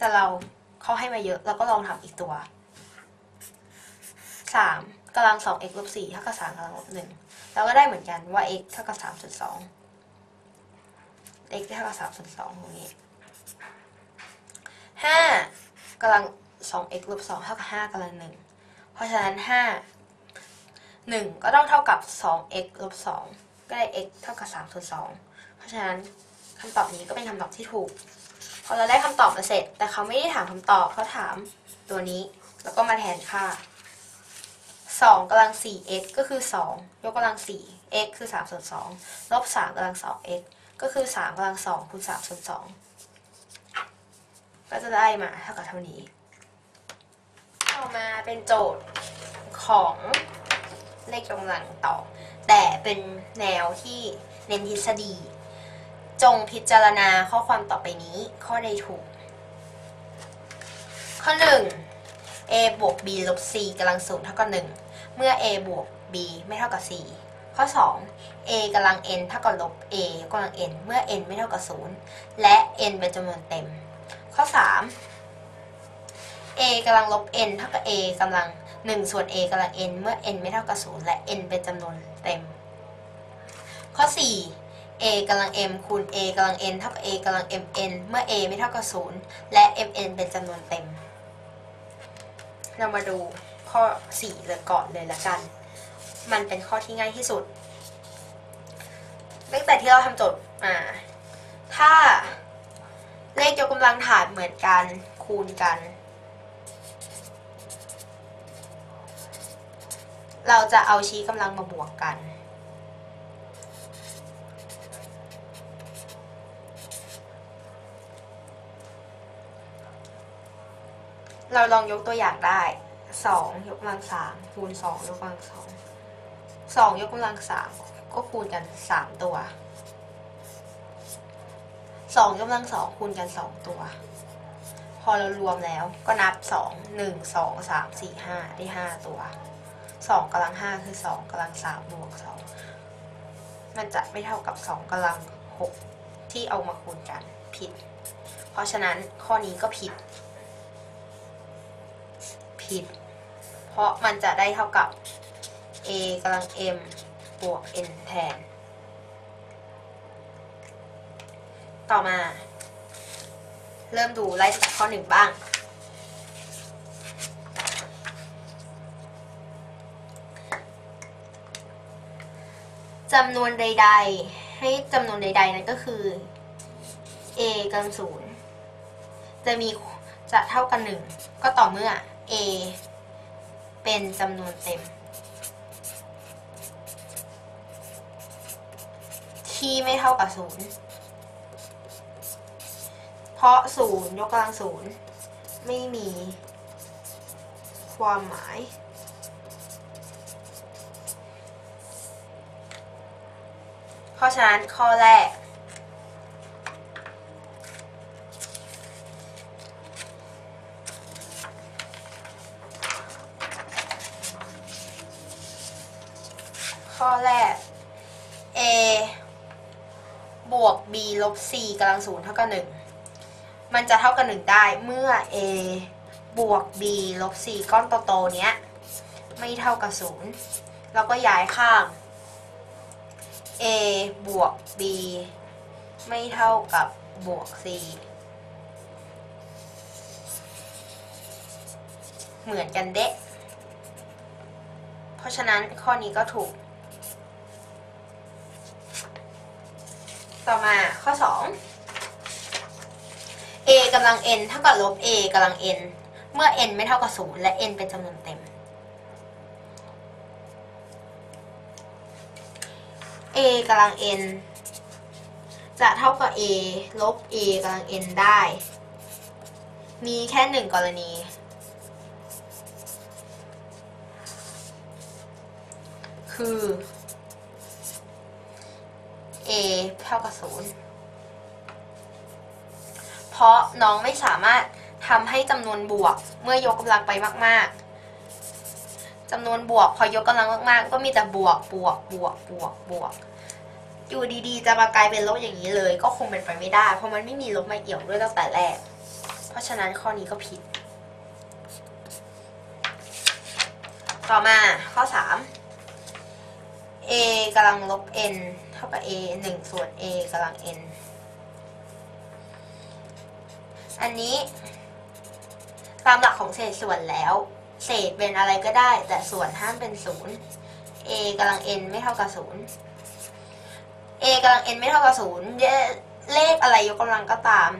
แต่เราเขาให้มาเยอะเราก็ลองทำอีกตัว3กำลัง2 x ลบ4เท่ากับ3กำลังลบ1เราก็ได้เหมือนกันว่า x เท่ากับ 3.2 x เท่ากับ 3.2 ตรงนี้5กำลัง2 x ลบ2เท่ากับ5กำลัง1เพราะฉะนั้น1ก็ต้องเท่ากับ2 x ลบ2ก็ได้ x เท่ากับ 3.2 เพราะฉะนั้นคำตอบนี้ก็เป็นคำตอบที่ถูกพอเราได้คำตอบมาเสร็จแต่เขาไม่ได้ถามคำตอบเขาถามตัวนี้แล้วก็มาแทนค่า2กำลัง 4x ก็คือ2ยกกำลัง 4x คือ 3.2 ลบ 3กำลัง 2x ก็คือ 3กำลัง 2 คูณ 3.2 ก็จะได้มาเท่ากับเท่านี้ต่อมาเป็นโจทย์ของเลขจงกำลังต่อแต่เป็นแนวที่เน้นทฤษฎีจงพิจารณาข้อความต่อไปนี้ข้อใดถูกข้อ 1 a บวก b ลบ c กำลัง0เท่ากับ1เมื่อ a บวก b ไม่เท่ากับ c ข้อ 2 a กำลัง n เท่ากับลบ a กำลัง n เมื่อ n ไม่เท่ากับ0และ n เป็นจำนวนเต็มข้อ 3 a กำลังลบ n เท่ากับ a กำลัง1ส่วน a กำลัง n เมื่อ n ไม่เท่ากับ0และ n เป็นจำนวนเต็มข้อ 4a กำลัง m คูณ a กำลัง n เท่ากับ a กำลัง mn เมื่อ a ไม่เท่ากับ0และ mn เป็นจำนวนเต็มเรามาดูข้อ4เลยก่อนเลยละกันมันเป็นข้อที่ง่ายที่สุดตั้งแต่ที่เราทำโจทย์มาถ้าเลขยกกำลังฐานเหมือนกันคูณกันเราจะเอาชี้กำลังมาบวกกันเราลองยกตัวอย่างได้2ยกกำลัง3คูณ2ยกกำลัง2 2ยกกำลัง3ก็คูณกัน3ตัว2ยกกำลัง2คูณกัน2ตัวพอเรารวมแล้วก็นับ2 1 2 3 4 5ได้5ตัว2กำลัง5คือ2กำลัง3บวก2มันจะไม่เท่ากับ2กำลัง6ที่เอามาคูณกันผิดเพราะฉะนั้นข้อนี้ก็ผิดเพราะมันจะได้เท่ากับ a กำลัง m บวก n แทนต่อมาเริ่มดูไล่จากข้อ1บ้างจำนวนใดๆให้จำนวนใดๆนั้นก็คือ a กำลัง0จะเท่ากัน1ก็ต่อเมื่อa เป็นจำนวนเต็มที่ไม่เท่ากับ0เพราะ0ยกกำลัง0ไม่มีความหมายเพราะฉะนั้นข้อแรกa บวก b ลบ c กำลัง0เท่ากับ1มันจะเท่ากับ1ได้เมื่อ a บวก b ลบ c ก้อนโตๆเนี้ยไม่เท่ากับ0เราก็ย้ายข้าง a บวก b ไม่เท่ากับบวก c เหมือนกันเด๊ะเพราะฉะนั้นข้อนี้ก็ถูกต่อมาข้อ 2 a กำลัง n เท่ากับลบ a กำลัง n เมื่อ n ไม่เท่ากับ0และ n เป็นจำนวนเต็ม a กำลัง n จะเท่ากับ a ลบ a กำลัง n ได้มีแค่1กรณีคือ a เท่ากับ0เพราะน้องไม่สามารถทำให้จำนวนบวกเมื่อยกกำลังไปมากๆจำนวนบวกพอยกกำลังมากๆก็มีแต่บวกอยู่ดีๆจะมากลายเป็นลบอย่างนี้เลยก็คงเป็นไปไม่ได้เพราะมันไม่มีลบมาเอี่ยวด้วยตั้งแต่แรก เพราะฉะนั้นข้อนี้ก็ผิดต่อมาข้อ3 a กำลังลบ n เท่ากับ a 1 ส่วน a กำลัง n อันนี้ตามหลักของเศษส่วนแล้วเศษเป็นอะไรก็ได้แต่ส่วนห้ามเป็น0 a กำลัง n ไม่เท่ากับ0 a กำลัง n ไม่เท่ากับ0เลขอะไรยกกำลังก็ตาม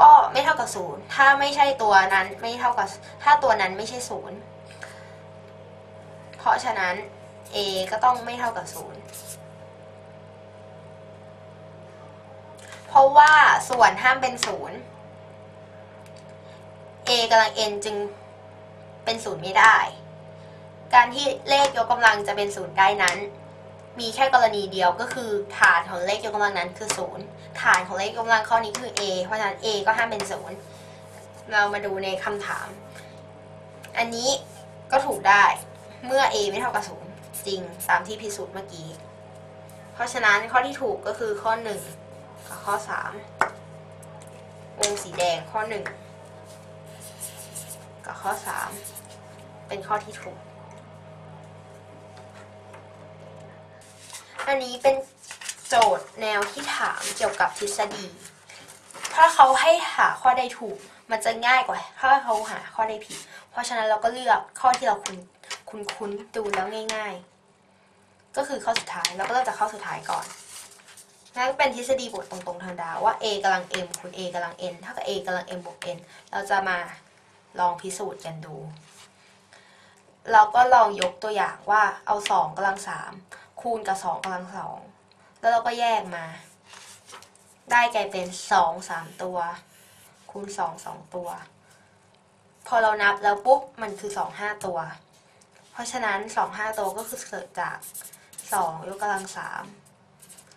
ก็ไม่เท่ากับ0ถ้าไม่ใช่ตัวนั้นไม่เท่ากับถ้าตัวนั้นไม่ใช่0เพราะฉะนั้น a ก็ต้องไม่เท่ากับ0เพราะว่าส่วนห้ามเป็น0 a กำลัง n จึงเป็น0ไม่ได้การที่เลขยกกำลังจะเป็น0ได้นั้นมีแค่กรณีเดียวก็คือฐานของเลขยกกำลังนั้นคือ0ฐานของเลขยกกำลังข้อนี้คือ a เพราะฉะนั้น a ก็ห้ามเป็น0เรามาดูในคำถามอันนี้ก็ถูกได้เมื่อ a ไม่เท่ากับ0จริงตามที่พิสูจน์เมื่อกี้เพราะฉะนั้นข้อที่ถูกก็คือข้อ1กับข้อ3วงสีแดงข้อ1กับข้อ3เป็นข้อที่ถูกอันนี้เป็นโจทย์แนวที่ถามเกี่ยวกับทฤษฎีถ้าเขาให้หาข้อใดถูกมันจะง่ายกว่าถ้าเขาหาข้อใดผิดเพราะฉะนั้นเราก็เลือกข้อที่เราคุ้นดูแล้วง่ายๆก็คือข้อสุดท้ายเราก็เลือกจากข้อสุดท้ายก่อนนั่นก็เป็นทฤษฎีบทตรงๆทางดาวว่า a กำลัง m คูณ a กำลัง n เท่ากับ a กำลัง m บวก n เราจะมาลองพิสูจน์กันดูเราก็ลองยกตัวอย่างว่าเอา2กำลัง3คูณกับ2กำลัง2แล้วเราก็แยกมาได้กลายเป็น2 3ตัวคูณ2 2ตัวพอเรานับแล้วปุ๊บมันคือ2 5ตัวเพราะฉะนั้น2 5ตัวก็คือเกิดจาก2ยกกำลัง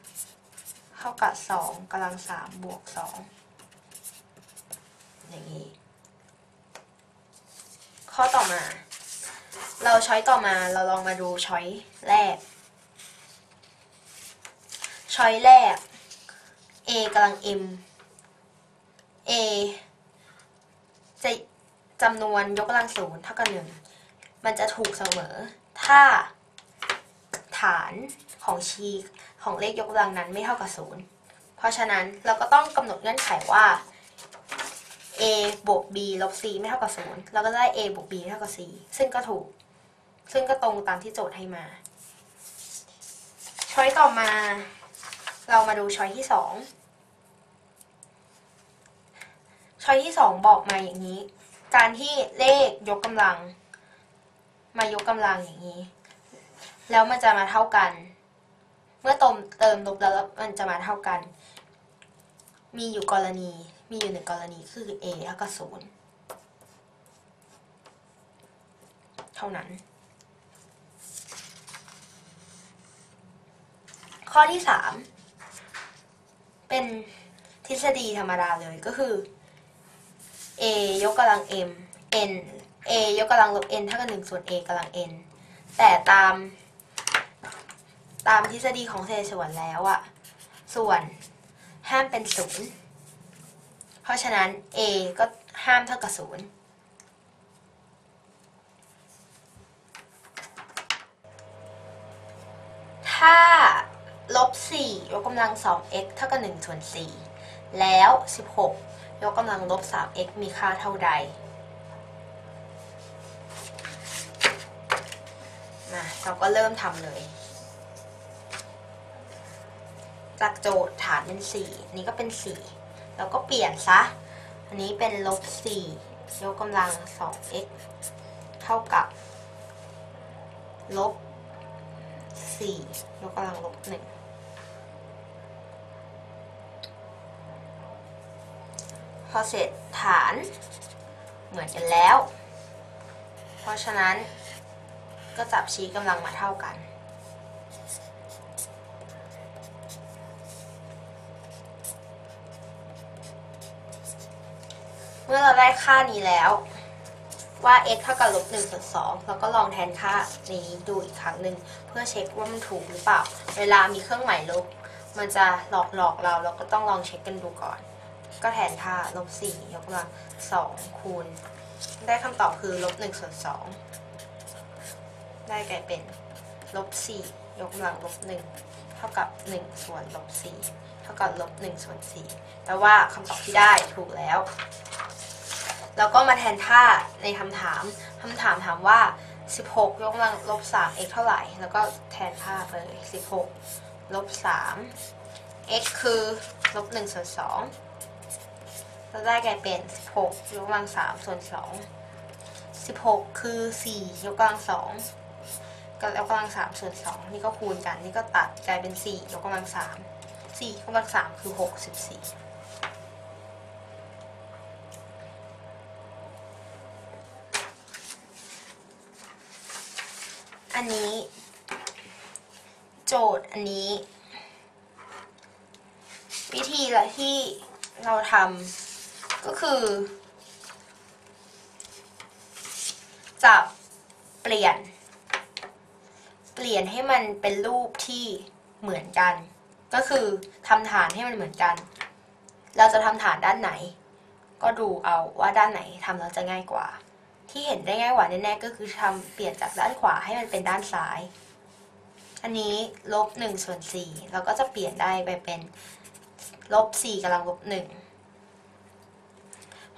3เท่ากับ2กำลัง3บวก2อย่างนี้ข้อต่อมาเราช้อยต่อมาเราลองมาดูช้อยแรกช้อยแรก a กำลัง m a จะจำนวนยกกำลัง0เท่ากับ1มันจะถูกเสมอถ้าฐานของเลขยกกำลังนั้นไม่เท่ากับ0เพราะฉะนั้นเราก็ต้องกำหนดเงื่อนไขว่า a บวก b ลบ c ไม่เท่ากับ0เราก็ได้ a บวก b เท่ากับ c ซึ่งก็ถูกซึ่งก็ตรงตามที่โจทย์ให้มาช้อยต่อมาเรามาดูช้อยที่2ช้อยที่2บอกมาอย่างนี้การที่เลขยกกำลังมายกกำลังอย่างนี้แล้วมันจะมาเท่ากันเมื่อเติมลบแล้วมันจะมาเท่ากันมีอยู่1กรณีคือ a เท่ากับ0เท่านั้นข้อที่3เป็นทฤษฎีธรรมดาเลยก็คือ a ยกกำลัง m n a ยกกำลังลบ n เท่ากับ1ส่วน a กำลัง n แต่ตามทฤษฎีของเศษส่วนแล้วอะส่วนห้ามเป็น0เพราะฉะนั้น a ก็ห้ามเท่ากับ0ถ้าลบ4ยกกำลัง 2x เท่ากับ1ส่วน4แล้ว16ยกกำลังลบ 3x มีค่าเท่าใดมาเราก็เริ่มทำเลยจากโจทย์ฐานเป็น4นี้ก็เป็น4แล้วก็เปลี่ยนซะอันนี้เป็นลบ4ยกกำลัง 2x เท่ากับลบ4ยกกำลังลบ1พอเสร็จฐานเหมือนกันแล้วเพราะฉะนั้นก็จับชี้กำลังมาเท่ากันเมื่อเราได้ค่านี้แล้วว่า x เท่ากับลบ1ส่วน2แล้วก็ลองแทนค่านี้ดูอีกครั้งหนึ่งเพื่อเช็คว่ามันถูกหรือเปล่าเวลามีเครื่องหมายลบมันจะหลอกเราก็ต้องลองเช็คกันดูก่อน ก็แทนค่าลบ4ยกกำลัง2คูณได้คำตอบคือลบ1ส่วน2ได้กลายเป็นลบ4ยกกำลังลบ1เท่ากับ1ส่วนลบ4เท่ากับลบ1ส่วน4แปลว่าคำตอบที่ได้ถูกแล้วแล้วก็มาแทนค่าในคำถามถามว่า16ยกกำลังลบ3 x เท่าไหร่แล้วก็แทนค่าไปเลย16ลบ3 x คือลบ1ส่วน2เราได้กลายเป็น16ยกกำลัง3ส่วน2 16คือ4ยกกำลัง2กับยกกำลัง3ส่วน2นี่ก็คูณกันนี่ก็ตัดกลายเป็น4ยกกำลัง3 4ยกกำลัง3คือ64อันนี้โจทย์อันนี้วิธีละที่เราทำก็คือจับเปลี่ยนให้มันเป็นรูปที่เหมือนกันก็คือทำฐานให้มันเหมือนกันเราจะทำฐานด้านไหนก็ดูเอาว่าด้านไหนทำแล้วจะง่ายกว่าที่เห็นได้ง่ายกว่าแน่ๆก็คือทำเปลี่ยนจากด้านขวาให้มันเป็นด้านซ้ายอันนี้ลบ1ส่วน4เราก็จะเปลี่ยนได้ไปเป็นลบ4กำลังลบ1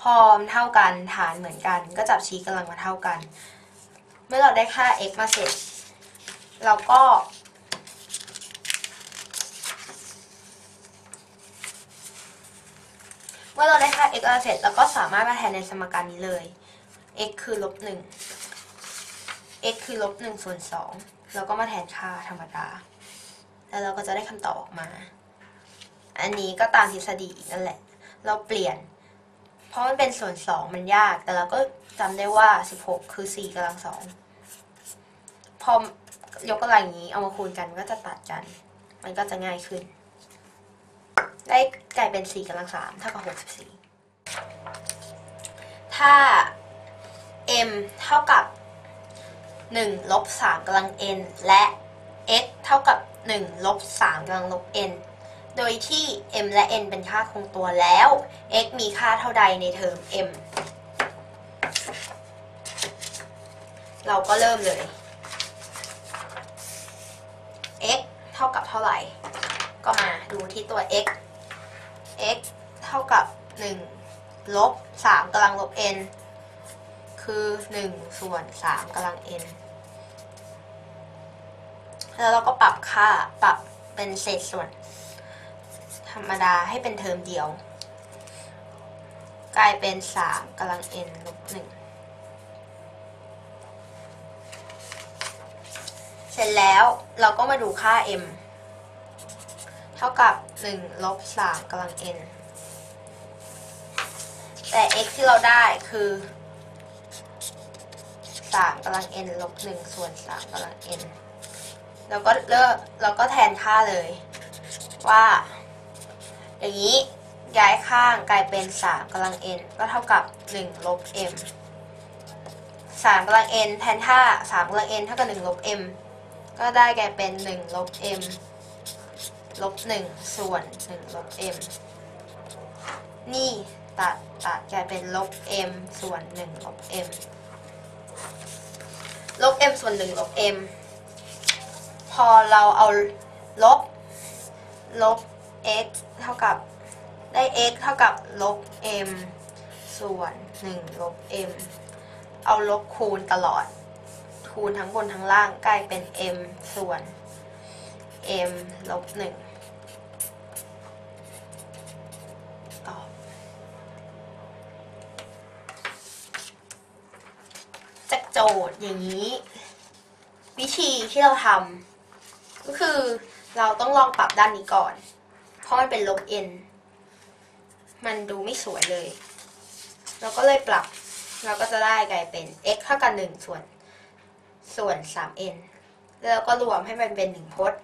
พอเท่ากันฐานเหมือนกันก็จับชี้กำลังมาเท่ากันเมื่อเราได้ค่า x มาเสร็จเราก็สามารถมาแทนในสมการนี้เลยx คือลบ1 x คือลบ1ส่วน2แล้วก็มาแทนค่าธรรมดาแล้วเราก็จะได้คำตอบออกมาอันนี้ก็ตามทฤษฎีนั่นแหละเราเปลี่ยนเพราะมันเป็นส่วน2มันยากแต่เราก็จำได้ว่า16คือ4กำลัง2พอยกกำลังอย่างนี้เอามาคูณกันก็จะตัดกันมันก็จะง่ายขึ้นได้กลายเป็น4กำลัง3เท่ากับ64ถ้าm เท่ากับ1ลบ3กำลัง n และ x เท่ากับ1ลบ3กำลังลบ n โดยที่ m และ n เป็นค่าคงตัวแล้ว x มีค่าเท่าใดในเทอม m เราก็เริ่มเลย x เท่ากับเท่าไหร่ก็มาดูที่ตัว x x เท่ากับ1ลบ3กำลังลบ nคือ1ส่วน3กำลัง n แล้วเราก็ปรับค่าปรับเป็นเศษส่วนธรรมดาให้เป็นเทอมเดียวกลายเป็น3กำลัง n ลบ1เสร็จแล้วเราก็มาดูค่า m เท่ากับ1ลบ3กำลัง n แต่ x ที่เราได้คือ3กำลัง n ลบ1ส่วน3กำลัง n แล้วก็แทนค่าเลยว่าอย่างนี้ย้ายข้างกลายเป็น3กำลัง n ก็เท่ากับ1ลบ m 3กำลัง n แทนค่า3กำลัง n เท่ากับ1ลบ m ก็ได้กลายเป็น1ลบ m ลบ1ส่วน1ลบ m นี่ตัดกลายเป็นลบ m ส่วน1ลบ mลบ m ส่วน1ลบ m พอเราเอาลบ x เท่ากับได้ x เท่ากับลบ m ส่วน1ลบ m เอาลบคูณตลอดคูณทั้งบนทั้งล่างกลายเป็น m ส่วน m ลบ1ตอบโจทย์อย่างนี้วิธีที่เราทำก็คือเราต้องลองปรับด้านนี้ก่อนเพราะมันเป็นลบ n มันดูไม่สวยเลยเราก็เลยปรับเราก็จะได้กลายเป็น x เท่ากับ1ส่วน 3n แล้วก็รวมให้มันเป็น1พจน์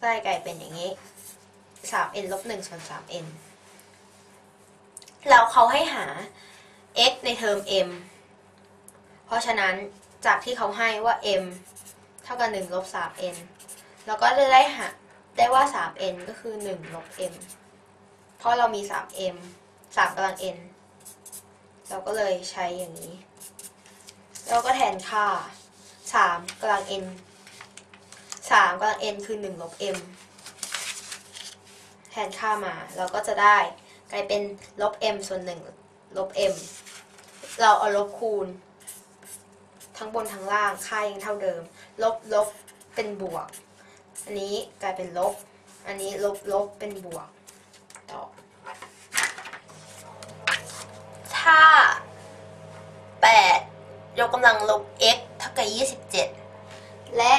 ได้กลายเป็นอย่างนี้ 3n ลบ1ส่วน 3n แล้วเขาให้หา x ในเทอม mเพราะฉะนั้นจากที่เขาให้ว่า m เท่ากับ1ลบ 3n แล้วก็ได้หาได้ว่า 3n ก็คือ1ลบ m เพราะเรามี 3m 3กำลัง n เราก็เลยใช้อย่างนี้เราก็แทนค่า3กำลัง n 3กำลัง n คือ1ลบ m แทนค่ามาเราก็จะได้กลายเป็นลบ m ส่วน1ลบ m เราเอาลบคูณทั้งบนทั้งล่างค่ายังเท่าเดิมลบลบเป็นบวกอันนี้กลายเป็นลบอันนี้ลบลบเป็นบวกต่อถ้า8ยกกำลังลบ x เท่ากับ27และ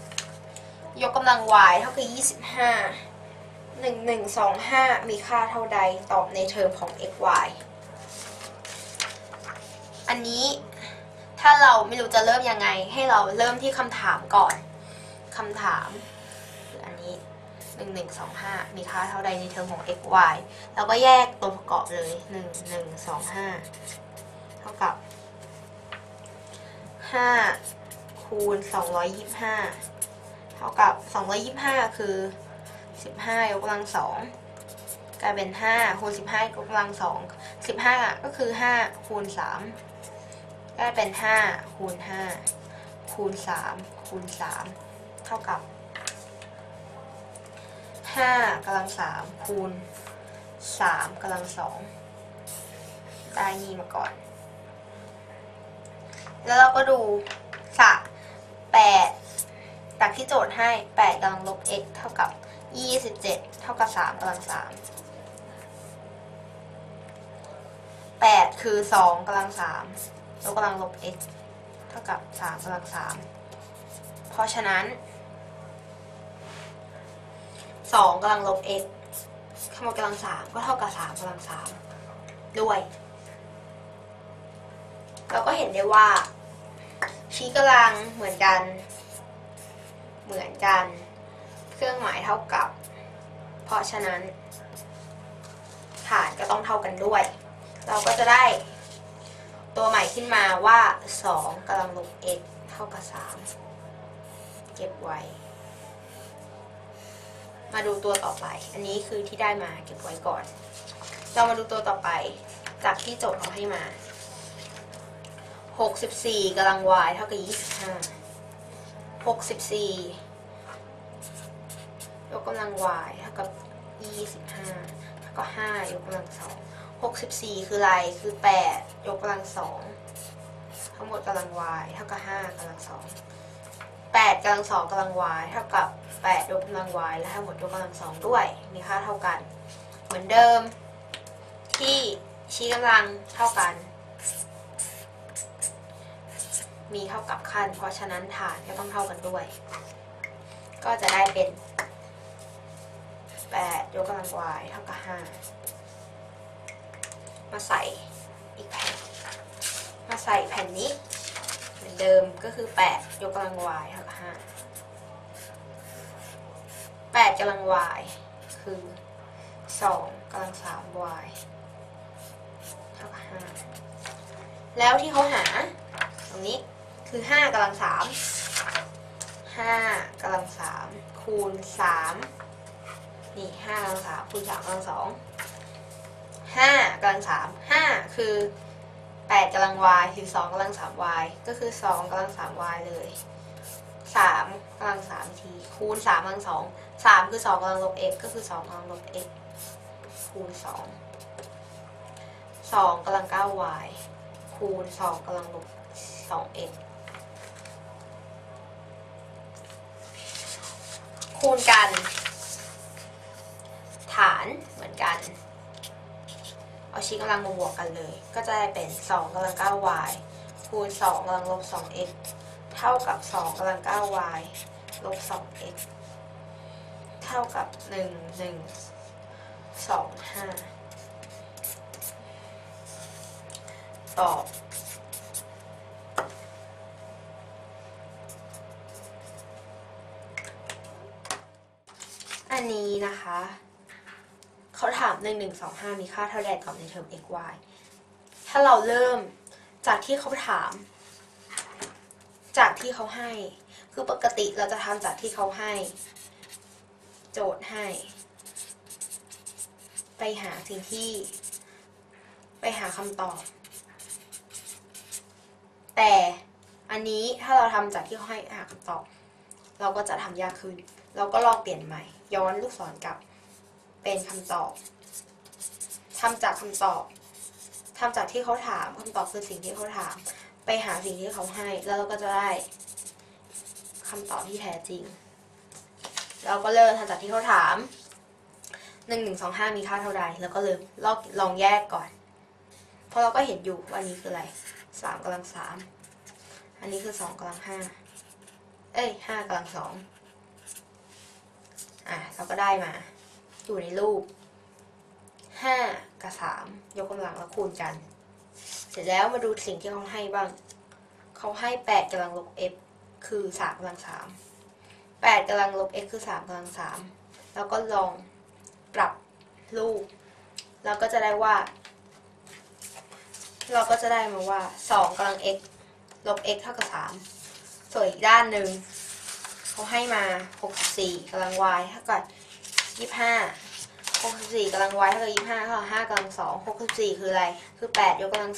64ยกกำลัง y เท่ากับ25 1125มีค่าเท่าใดตอบในเทอมของ x y อันนี้ถ้าเราไม่รู้จะเริ่มยังไงให้เราเริ่มที่คำถามก่อนคำถามคืออันนี้1125มีค่าเท่าใดในเทอมของ x y เราก็แยกตัวประกอบเลย1125เท่ากับ5คูณ225เท่ากับ225คือ15ยกกำลัง2กลายเป็น5คูณ15ยกกำลัง2 15ก็คือ5คูณ3กลายเป็น5คูณ5คูณ3คูณ3เท่ากับ5กำลัง3คูณ3กำลัง2ได้นี่มาก่อนแล้วเราก็ดู8จากที่โจทย์ให้8กำลังลบ x เท่ากับ27เท่ากับ3กำลัง3 8คือ2กำลัง3ลบกำลังลบ x เท่ากับ3กำลัง3เพราะฉะนั้น2กำลังลบ x คำว่ากำลัง3ก็เท่ากับ3กำลัง3ด้วยเราก็เห็นได้ว่าชี้กำลังเหมือนกันเครื่องหมายเท่ากับเพราะฉะนั้นฐานก็ต้องเท่ากันด้วยเราก็จะได้ตัวใหม่ขึ้นมาว่า2กำลังลบ x เท่ากับ3เก็บไว้มาดูตัวต่อไปอันนี้คือที่ได้มาเก็บไว้ก่อนเรามาดูตัวต่อไปจากที่โจทย์เขาให้มา64กำลัง y เท่ากับ25 64ยกกำลัง y เท่ากับ25เท่ากับ5ยกกำลัง2 64คืออะไรคือ8ยกกำลัง2ทั้งหมดกำลัง y เท่ากับ5กำลัง2 8กำลัง2กำลัง y เท่ากับ8ยกกำลัง y และทั้งหมดยกกำลัง2ด้วยมีค่าเท่ากันเหมือนเดิมที่ชี้กำลังเท่ากันมีเท่ากับขั้นเพราะฉะนั้นฐานก็ต้องเท่ากันด้วยก็จะได้เป็น8ยกกำลัง y เท่ากับ5มาใส่อีกแผ่นมาใส่แผ่นนี้เหมือนเดิมก็คือ8ยกกำลัง y เท่ากับ5 8กำลัง y คือ2กำลัง 3y เท่ากับ5แล้วที่เขาหาตรงนี้คือ5กำลัง 3 5กำลัง 3 คูณ 3นี่5กำลัง3คูณ3กำลัง2 5กำลัง3 5คือ8กำลัง y คือ2กำลัง 3y ก็คือ2กำลัง 3y เลย3กำลัง3ทีคูณ3กำลัง2 3คือ2กำลังลบ x ก็คือ2กำลังลบ x คูณ2 2กำลัง 9y คูณ2กำลังลบ 2x คูณกันฐานเหมือนกันเอาชี้กำลังมาบวกกันเลยก็จะได้เป็น2กำลัง 9y คูณ2กำลังลบ 2x เท่ากับ2กำลัง 9y ลบ 2x เท่ากับ1125ตอบอันนี้นะคะเขาถาม1125มีค่าเท่าใดตอบในเทอม x y ถ้าเราเริ่มจากที่เขาถามจากที่เขาให้คือปกติเราจะทำจากที่เขาให้โจทย์ให้ ไปหาสิ่งที่ไปหาคำตอบแต่อันนี้ถ้าเราทำจากที่ให้หาคำตอบเราก็จะทำยากขึ้นเราก็ลองเปลี่ยนใหม่ย้อนลูกศรกลับเป็นคำตอบทำจากคำตอบทำจากที่เขาถามคำตอบคือสิ่งที่เขาถามไปหาสิ่งที่เขาให้แล้วเราก็จะได้คำตอบที่แท้จริงเราก็เริ่มทำจากที่เขาถาม1 1 2 5มีค่าเท่าใดแล้วก็เริ่มลองแยกก่อนเพราะเราก็เห็นอยู่ว่าอันนี้คืออะไร3 กำลัง 3อันนี้คือ2 กำลัง 5เอ้ย5 กำลัง 2เราก็ได้มาอยู่ในรูป5 กับ 3ยกกำลังแล้วคูณกันเสร็จแล้วมาดูสิ่งที่เขาให้บ้างเขาให้8 กำลัง -f คือ3 กำลัง 38 กำลัง -x คือ3 กำลัง 3แล้วก็ลองปรับรูปเราก็จะได้ว่า2 กำลัง x ลบ x เท่ากับ3ส่วนอีกด้านหนึ่งเขาให้มา64 กำลัง y เท่ากับ2564 กำลัง y เท่ากับ25เท่ากับ5 กำลัง 264คืออะไรคือ8 ยกกำลัง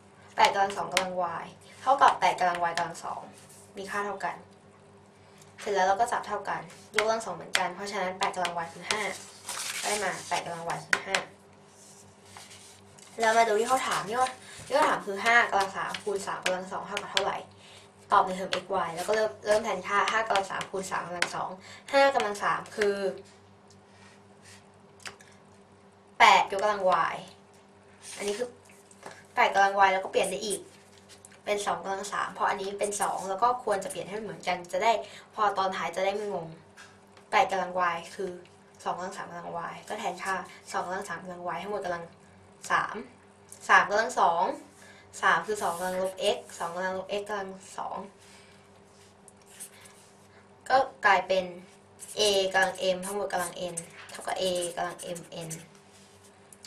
28 กำลัง 2 กำลัง y เท่ากับ8 กำลัง y กำลัง 2มีค่าเท่ากันเสร็จแล้วเราก็จับเท่ากันยกกำลัง2เหมือนกันเพราะฉะนั้น8 กำลัง y คือ5ได้มา8 กำลัง y คือ5แล้วมาดูที่เขาถามที่เขาถามคือ5 กำลัง 3คูณ3 กำลัง 2เท่ากับเท่าไหร่ตอบในเทอม x y แล้วก็เริ่มแทนค่า5 กำลัง 3คูณ3 กำลัง 25 กำลัง 3คือ8 ยกกำลัง y อันนี้คือ8 กำลัง y แล้วก็เปลี่ยนได้อีกเป็น2 กำลัง 3เพราะอันนี้เป็น2แล้วก็ควรจะเปลี่ยนให้เหมือนกันจะได้พอตอนท้ายจะได้ไม่งง8 กำลัง y คือ2 กำลัง 3 กำลัง y ก็แทนค่า2 กำลัง 3 กำลัง y ทั้งหมดกำลัง 3 3 กำลัง 23คือ2 กำลัง -x 2 กำลัง -x กำลัง 2ก็กลายเป็น a กำลัง m ทั้งหมดกำลัง n เท่ากับ a กำลัง m n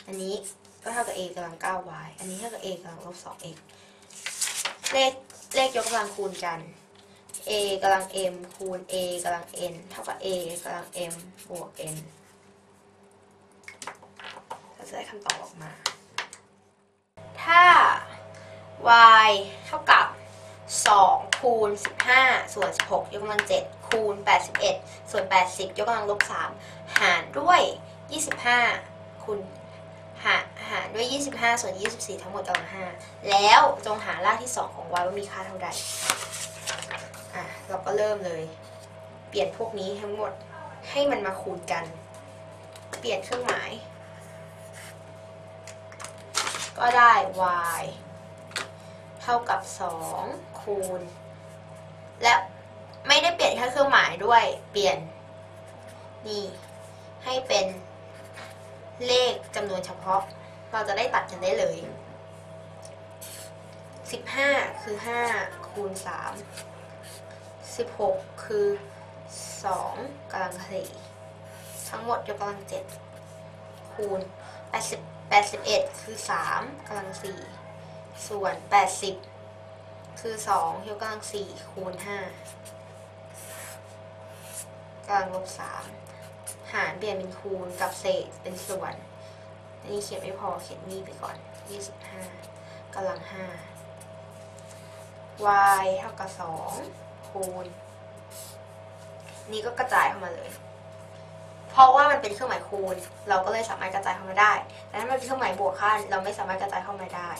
อันนี้ก็เท่ากับ a กำลัง 9 y อันนี้เท่ากับ a กำลัง -2 x เลขยกกำลังคูณกัน a กำลัง m คูณ a กำลัง n เท่ากับ a กำลัง m บวก n เราจะได้คำตอบออกมาถ้า y เท่ากับ2 คูณ 15 ส่วน 16ยกกำลัง 7คูณ 81ส่วน 80ยกกำลัง -3 หารด้วย 25คูณหารด้วย 25ส่วน 24ทั้งหมดกำลัง 5แล้วจงหารากที่2ของ y ว่ามีค่าเท่าใดเราก็เริ่มเลยเปลี่ยนพวกนี้ทั้งหมดให้มันมาคูณกันเปลี่ยนเครื่องหมายก็ได้ y เท่ากับ2คูณและไม่ได้เปลี่ยนแค่เครื่องหมายด้วยเปลี่ยนนี่ให้เป็นเลขจำนวนเฉพาะเราจะได้ตัดกันได้เลย15คือ5คูณ3 16คือ2 กำลัง 4ทั้งหมดยกกำลัง7คูณ81คือ3 กำลัง 4ส่วน80คือ2 ยกกำลัง 4คูณ5 กำลัง -3หารเปลี่ยนเป็นคูณกับเศษเป็นส่วนอันนี้เขียนไม่พอเขียนนี่ไปก่อน25 กำลัง 5 y เท่ากับ2คูณนี่ก็กระจายเข้ามาเลยเพราะว่ามันเป็นเครื่องหมายคูณเราก็เลยสามารถกระจายเข้ามาได้แต่ถ้ามันเป็นเครื่องหมายบวกขั้นเราไม่สามารถกระจายเข้ามาได้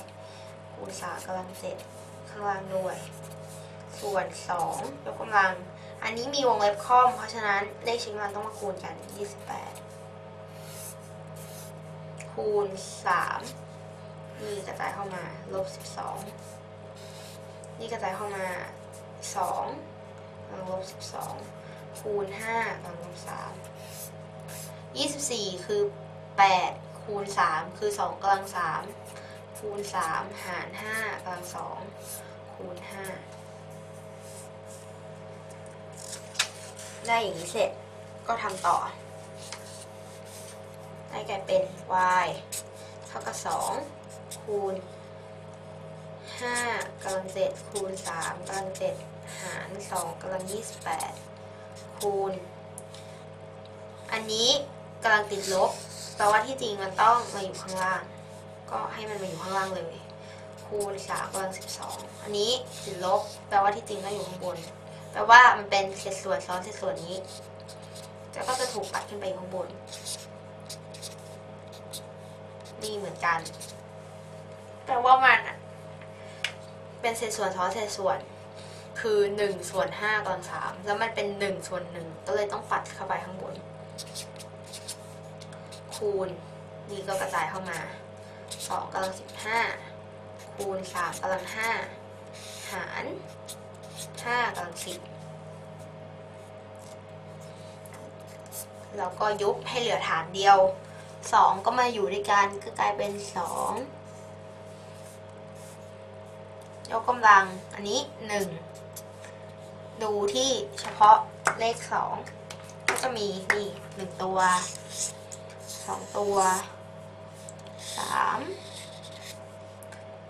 คูณ3 กำลัง 7ข้างล่างด้วยส่วน2ยกกำลังอันนี้มีวงเล็บครอบเพราะฉะนั้นเลขชิ้นมันต้องมาคูณกัน28คูณ3นี่กระจายเข้ามาลบ12นี่กระจายเข้ามา2ลบ12คูณ5ลบ3 24คือ8คูณ3คือ2 กำลัง 3คูณ3หาร5 กำลัง 2คูณ5ได้อย่างนี้เสร็จก็ทำต่อได้กลายเป็น y เท่ากับ2คูณ5 กำลัง 7คูณ3 กำลัง 7หาร2 กำลัง 28คูณอันนี้กำลังติดลบ แต่ว่าที่จริงมันต้องมาอยู่ข้างล่างก็ให้มันมาอยู่ข้างล่างเลยคูณ3กำลัง12อันนี้ติดลบแปลว่าที่จริงต้องอยู่ข้างบนแปลว่ามันเป็นเศษส่วนซ้อนเศษส่วนนี้แล้วก็จะถูกปัดขึ้นไปข้างบนนี่เหมือนกันแปลว่ามันเป็นเศษส่วนซ้อนเศษส่วนคือ1ส่วน5ตอน3แล้วมันเป็น1ส่วน1ก็เลยต้องปัดเข้าไปข้างบนคูณนี่ก็กระจายเข้ามา2กำลัง15คูณ3กำลัง5หาร5กำลัง10แล้วก็ยุบให้เหลือฐานเดียว2ก็มาอยู่ด้วยกันก็กลายเป็น2ยกกำลังอันนี้1ดูที่เฉพาะเลข2ก็จะมีนี่1ตัว2ตัว3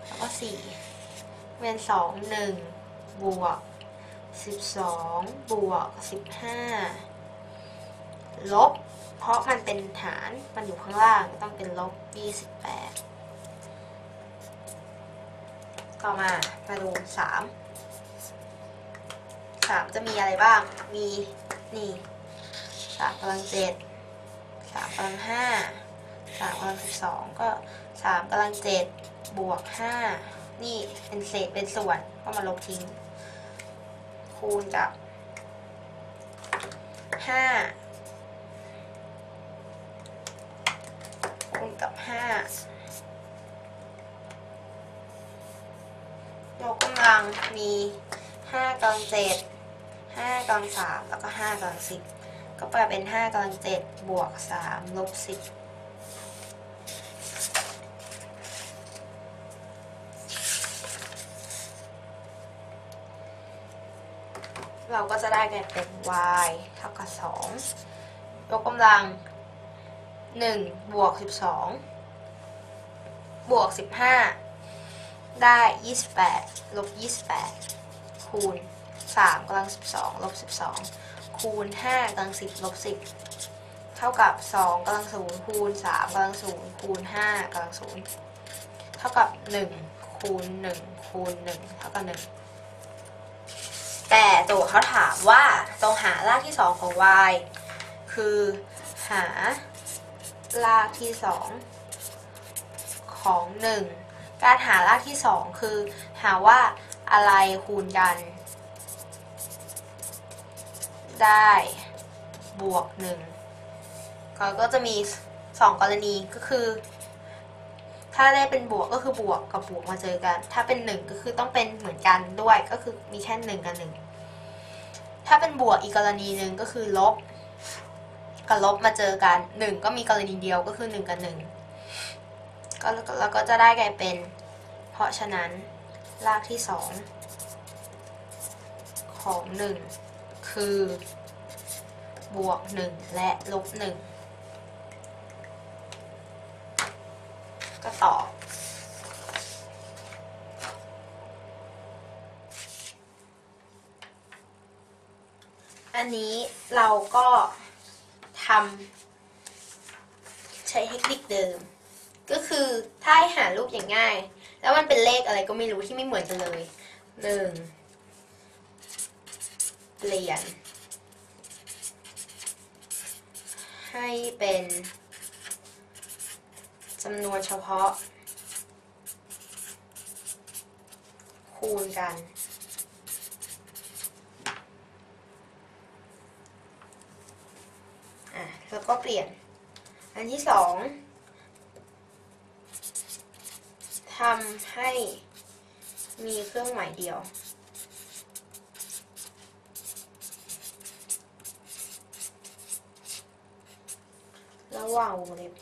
แล้วก็4เป็น2 1บวก12บวก15ลบเพราะมันเป็นฐานมันอยู่ข้างล่างต้องเป็นลบ28ต่อมาดู3จะมีอะไรบ้างมีนี่3กำลัง73กำลัง5 3กำลัง12ก็3กำลัง7บวก5นี่เป็นเศษเป็นส่วนก็มาลบทิ้งคูณกับ5คูณกับ5ยกกำลังมี5กำลัง7 5กำลัง3แล้วก็5กำลัง10ก็แปลเป็น5กำลัง7บวก3ลบ10เราก็จะได้เป็น y เท่ากับ2ยกกำลัง1บวก12บวก15ได้28ลบ28คูณ3กำลัง12ลบ12คูณ5กำลัง10ลบ10เท่ากับ2กำลัง0คูณ3กำลัง0คูณ5กำลัง0เท่ากับ1คูณ1คูณ1เท่ากับ1แต่โจทย์เขาถามว่าต้องหารากที่2ของ y คือหารากที่2ของ1การหารากที่2คือหาว่าอะไรคูณกันได้บวก1ก็จะมี2กรณีก็คือถ้าได้เป็นบวกก็คือบวกกับบวกมาเจอกันถ้าเป็น1ก็คือต้องเป็นเหมือนกันด้วยก็คือมีแค่1กับ1ถ้าเป็นบวกอีกกรณีหนึ่งก็คือลบกับลบมาเจอกัน1ก็มีกรณีเดียวก็คือ1กับ1ก็แล้วก็จะได้กลายเป็นเพราะฉะนั้นรากที่2ของ1คือบวก1และลบ1ก็ตอบอันนี้เราก็ทำใช้เทคนิคเดิมก็คือถ้าให้หารูปอย่างง่ายแล้วมันเป็นเลขอะไรก็ไม่รู้ที่ไม่เหมือนกันเลย1เปลี่ยนให้เป็นจำนวนเฉพาะคูณกันแล้วก็เปลี่ยนอันที่2ทำให้มีเครื่องหมายเดียวระหว่างวงเล็บ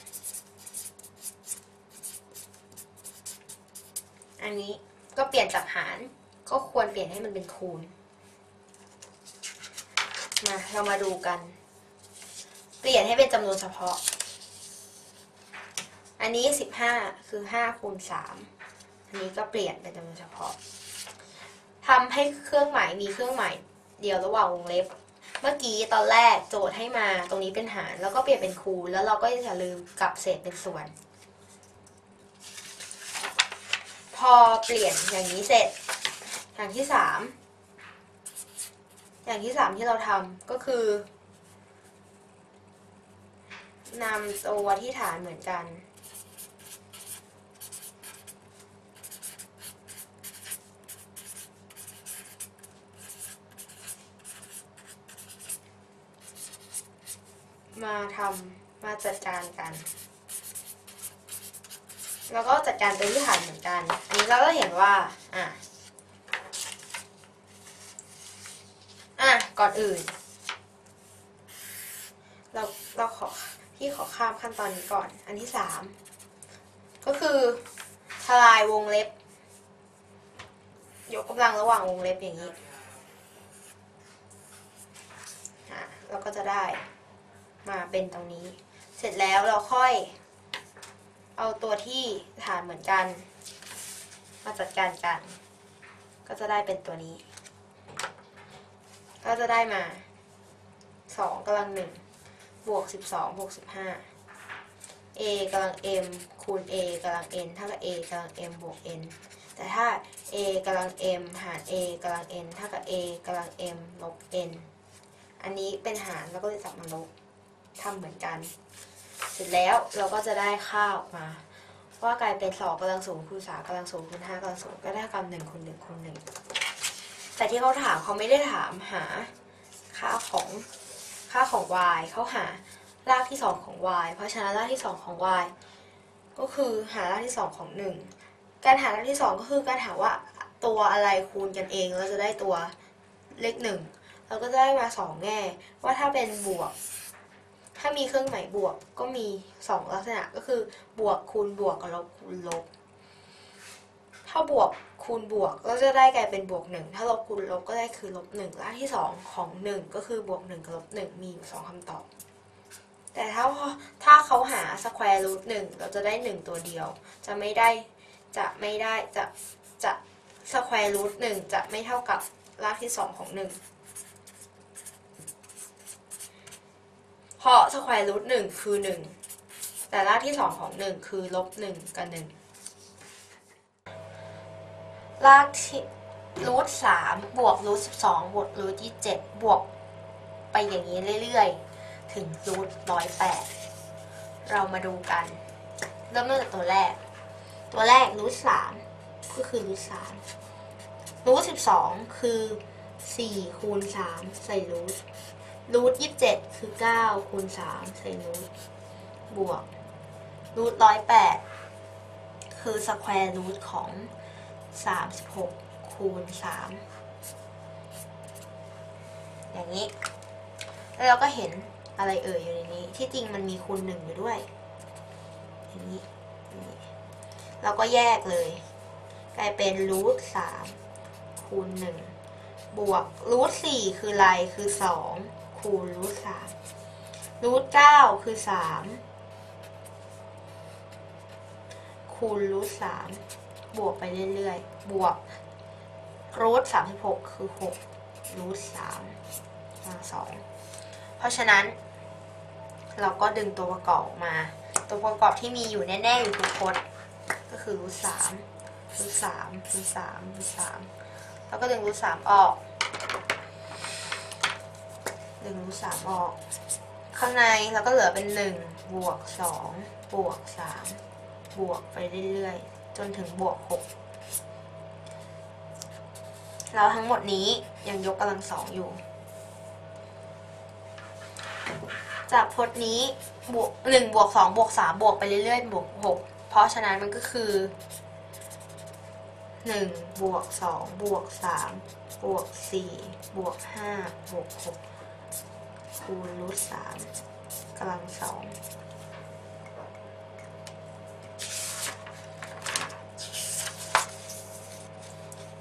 อันนี้ก็เปลี่ยนจากหารก็ควรเปลี่ยนให้มันเป็นคูณมาเรามาดูกันเปลี่ยนให้เป็นจำนวนเฉพาะอันนี้15คือ5คูณ3อันนี้ก็เปลี่ยนเป็นจำนวนเฉพาะทำให้เครื่องหมายมีเครื่องหมายเดียวระหว่างวงเล็บ เมื่อกี้ตอนแรกโจทย์ให้มาตรงนี้เป็นหารแล้วก็เปลี่ยนเป็นคูณแล้วเราก็อย่าลืมกลับเศษเป็นส่วนพอเปลี่ยนอย่างนี้เสร็จอย่างที่สามที่เราทำก็คือนำตัวที่ฐานเหมือนกันมาจัดการกันแล้วก็จัดการตัวที่ฐานเหมือนกันอันนี้เราก็เห็นว่าก่อนอื่นเราขอข้ามขั้นตอนนี้ก่อนอันที่สามก็คือทลายวงเล็บยกกำลังระหว่างวงเล็บอย่างนี้เราก็จะได้มาเป็นตรงนี้เสร็จแล้วเราค่อยเอาตัวที่ฐานเหมือนกันมาจัดการกันก็จะได้เป็นตัวนี้ก็จะได้มา2กำลัง1บวก12บวก15 a กำลัง m คูณ a กำลัง n เท่ากับ a กำลัง m บวก n แต่ถ้า a กำลัง m หาร a กำลัง n เท่ากับ a กำลัง m ลบ n อันนี้เป็นหารแล้วก็เลยจับมาลบทำเหมือนกันเสร็จแล้วเราก็จะได้ค่าออกมาว่ากลายเป็น2กำลัง0คูณ3กำลัง0คูณ5กำลัง0ก็ได้กำลัง1คูณ1คูณ1แต่ที่เขาถามเขาไม่ได้ถามหาค่าของ y เขาหารากที่2ของ y เพราะฉะนั้นรากที่2ของ y ก็คือหารากที่2ของ1การหารากที่2ก็คือการหาว่าตัวอะไรคูณกันเองเราจะได้ตัวเลข1เราก็จะได้มา2แง่ว่าถ้าเป็นบวกถ้ามีเครื่องหมายบวกก็มี2ลักษณะก็คือบวกคูณบวกกับลบคูณลบถ้าบวกคูณบวกก็จะได้กลายเป็นบวก1ถ้าลบคูณลบก็ได้คือลบ1รากที่2ของ1ก็คือบวก1กับลบ1มีอยู่2คำตอบแต่ถ้าเขาหาสแควร์รูท1เราจะได้1ตัวเดียวจะสแควร์รูท1จะไม่เท่ากับรากที่2ของ1เพราะสแควร์รูท1คือ1แต่รากที่2ของ1คือลบ1กับ1รากที่รูท3บวกรูท12บวกรูท27บวกไปอย่างนี้เรื่อยๆถึงรูท108เรามาดูกันเริ่มตั้งแต่ตัวแรกรูท3ก็คือรูท3รูท12คือ4คูณ3ใส่รูทรูท 27คือ9คูณ3ใส่รูทบวกรูท 108คือสแควร์รูทของ36คูณ3อย่างนี้แล้วเราก็เห็นอะไรอยู่ในนี้ที่จริงมันมีคูณ1อยู่ด้วยอย่างนี้เราก็แยกเลยกลายเป็นรูท3คูณ1บวกรูท4คืออะไรคือ2คูณรูท3รูท9คือ3คูณรูท3บวกไปเรื่อยๆบวกรูท36คือ6รูท3มา2เพราะฉะนั้นเราก็ดึงตัวประกอบออกมาตัวประกอบที่มีอยู่แน่ๆอยู่ทุกพจน์ก็คือรูท3รูท3รูท3รูท3แล้วก็ดึงรูท3ออกรูท 3ออกข้างในเราก็เหลือเป็น1บวก2บวก3บวกไปเรื่อยๆจนถึงบวก6แล้วทั้งหมดนี้ยังยกกำลัง2อยู่จากพจน์นี้บวก1บวก2บวก3บวกไปเรื่อยๆบวก6เพราะฉะนั้นมันก็คือ1บวก2บวก3บวก4บวก5บวก6คูณรูท3กำลัง2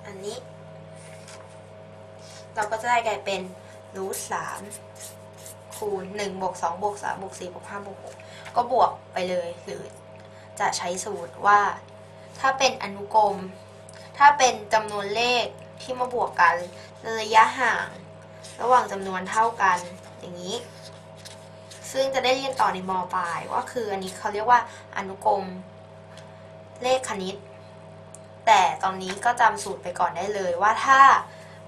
อันนี้เราก็จะได้กลายเป็นรูท3คูณ1บวก2บวก3บวก4บวก5บวก6ก็บวกไปเลยหรือจะใช้สูตรว่าถ้าเป็นอนุกรมถ้าเป็นจำนวนเลขที่มาบวกกันระยะห่าง ระหว่างจำนวนเท่ากันอย่างนี้ซึ่งจะได้เรียนต่อในม.ปลายว่าคืออันนี้เขาเรียกว่าอนุกรมเลขคณิตแต่ตอนนี้ก็จำสูตรไปก่อนได้เลยว่าถ้า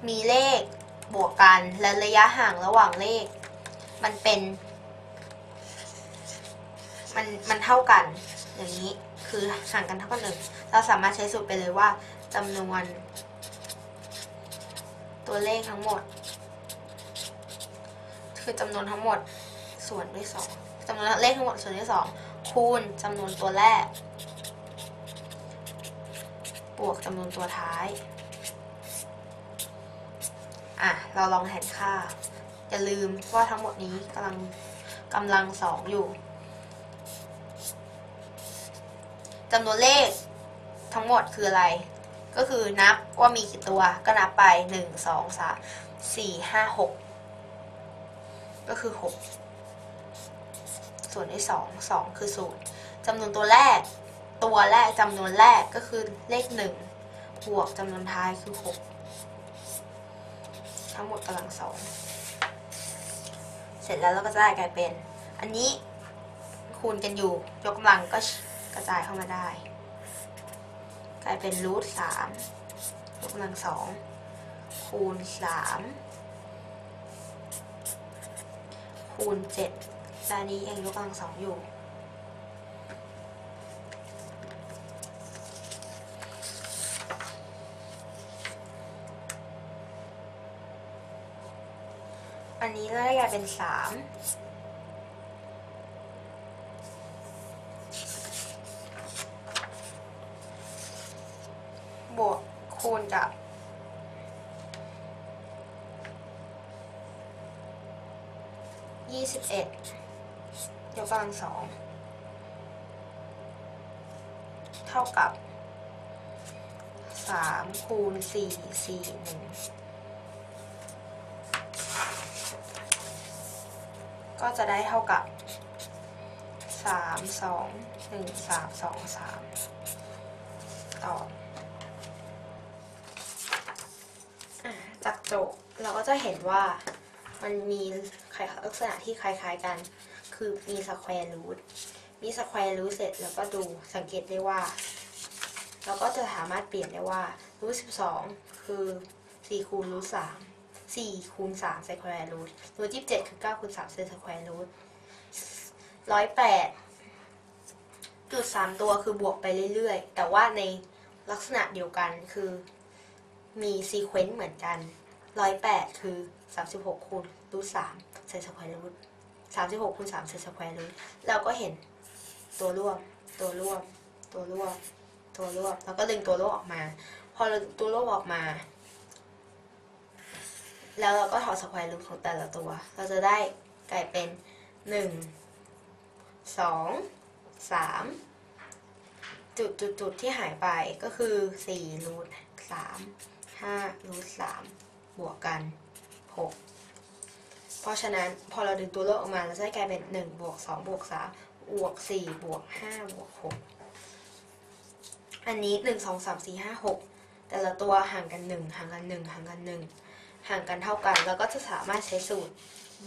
มีเลขบวกกันและระยะห่างระหว่างเลขมันเป็นมันเท่ากันอย่างนี้คือห่างกันเท่ากันหนึ่งเราสามารถใช้สูตรไปเลยว่าจำนวนตัวเลขทั้งหมดคือจำนวนทั้งหมดส่วนด้วย2จำนวนเลขทั้งหมดส่วนด้วย2คูณจำนวนตัวแรกบวกจำนวนตัวท้ายเราลองแทนค่าอย่าลืมว่าทั้งหมดนี้กำลัง2อยู่จำนวนเลขทั้งหมดคืออะไรก็คือนับว่ามีกี่ตัวก็นับไป1 2 3 4 5 6ก็คือ6ส่วนด้วย2 2คือ0จำนวนตัวแรกจำนวนแรกก็คือเลข1บวกจำนวนท้ายคือ6ทั้งหมดกำลัง2เสร็จแล้วเราก็จะได้กลายเป็นอันนี้คูณกันอยู่ยกกำลังก็กระจายเข้ามาได้กลายเป็นรูท3ยกกำลัง2คูณ3คูณ7ตอนนี้ยังยกกำลัง2อยู่อันนี้เราได้กลายเป็น3บวกคูณกับ21ยกกำลัง2เท่ากับ3คูณ441ก็จะได้เท่ากับ32133ต่อจากโจทย์เราก็จะเห็นว่ามันมีลักษณะที่คล้ายๆกันคือมีสแควร์รูทเสร็จแล้วก็ดูสังเกตได้ว่าเราก็จะสามารถเปลี่ยนได้ว่ารูท12คือ4คูณรูท3 4คูณ3สแควร์รูทรูท27คือ9คูณ3เซนสแควร์รูท108จุด3ตัวคือบวกไปเรื่อยๆแต่ว่าในลักษณะเดียวกันคือมีซีเควนซ์เหมือนกัน108คือ36คูณรูท3เซนสแควร์รูท36คูณ3เซนสแควร์รูทเราก็เห็นตัวร่วมแล้วก็ดึงตัวร่วมออกมาพอเราตัวร่วมออกมาแล้วเราก็ถอดสแควร์รูทของแต่ละตัวเราจะได้กลายเป็น1 2 3จุดที่หายไปก็คือ4รูท35รูท3บวกกัน6เพราะฉะนั้นพอเราดึงตัวเลขออกมาเราจะได้กลายเป็น1บวก2บวก3บวก4บวก5บวก6อันนี้1 2 3 4 5 6แต่ละตัวห่างกัน1ห่างกันเท่ากันแล้วก็จะสามารถใช้สูตร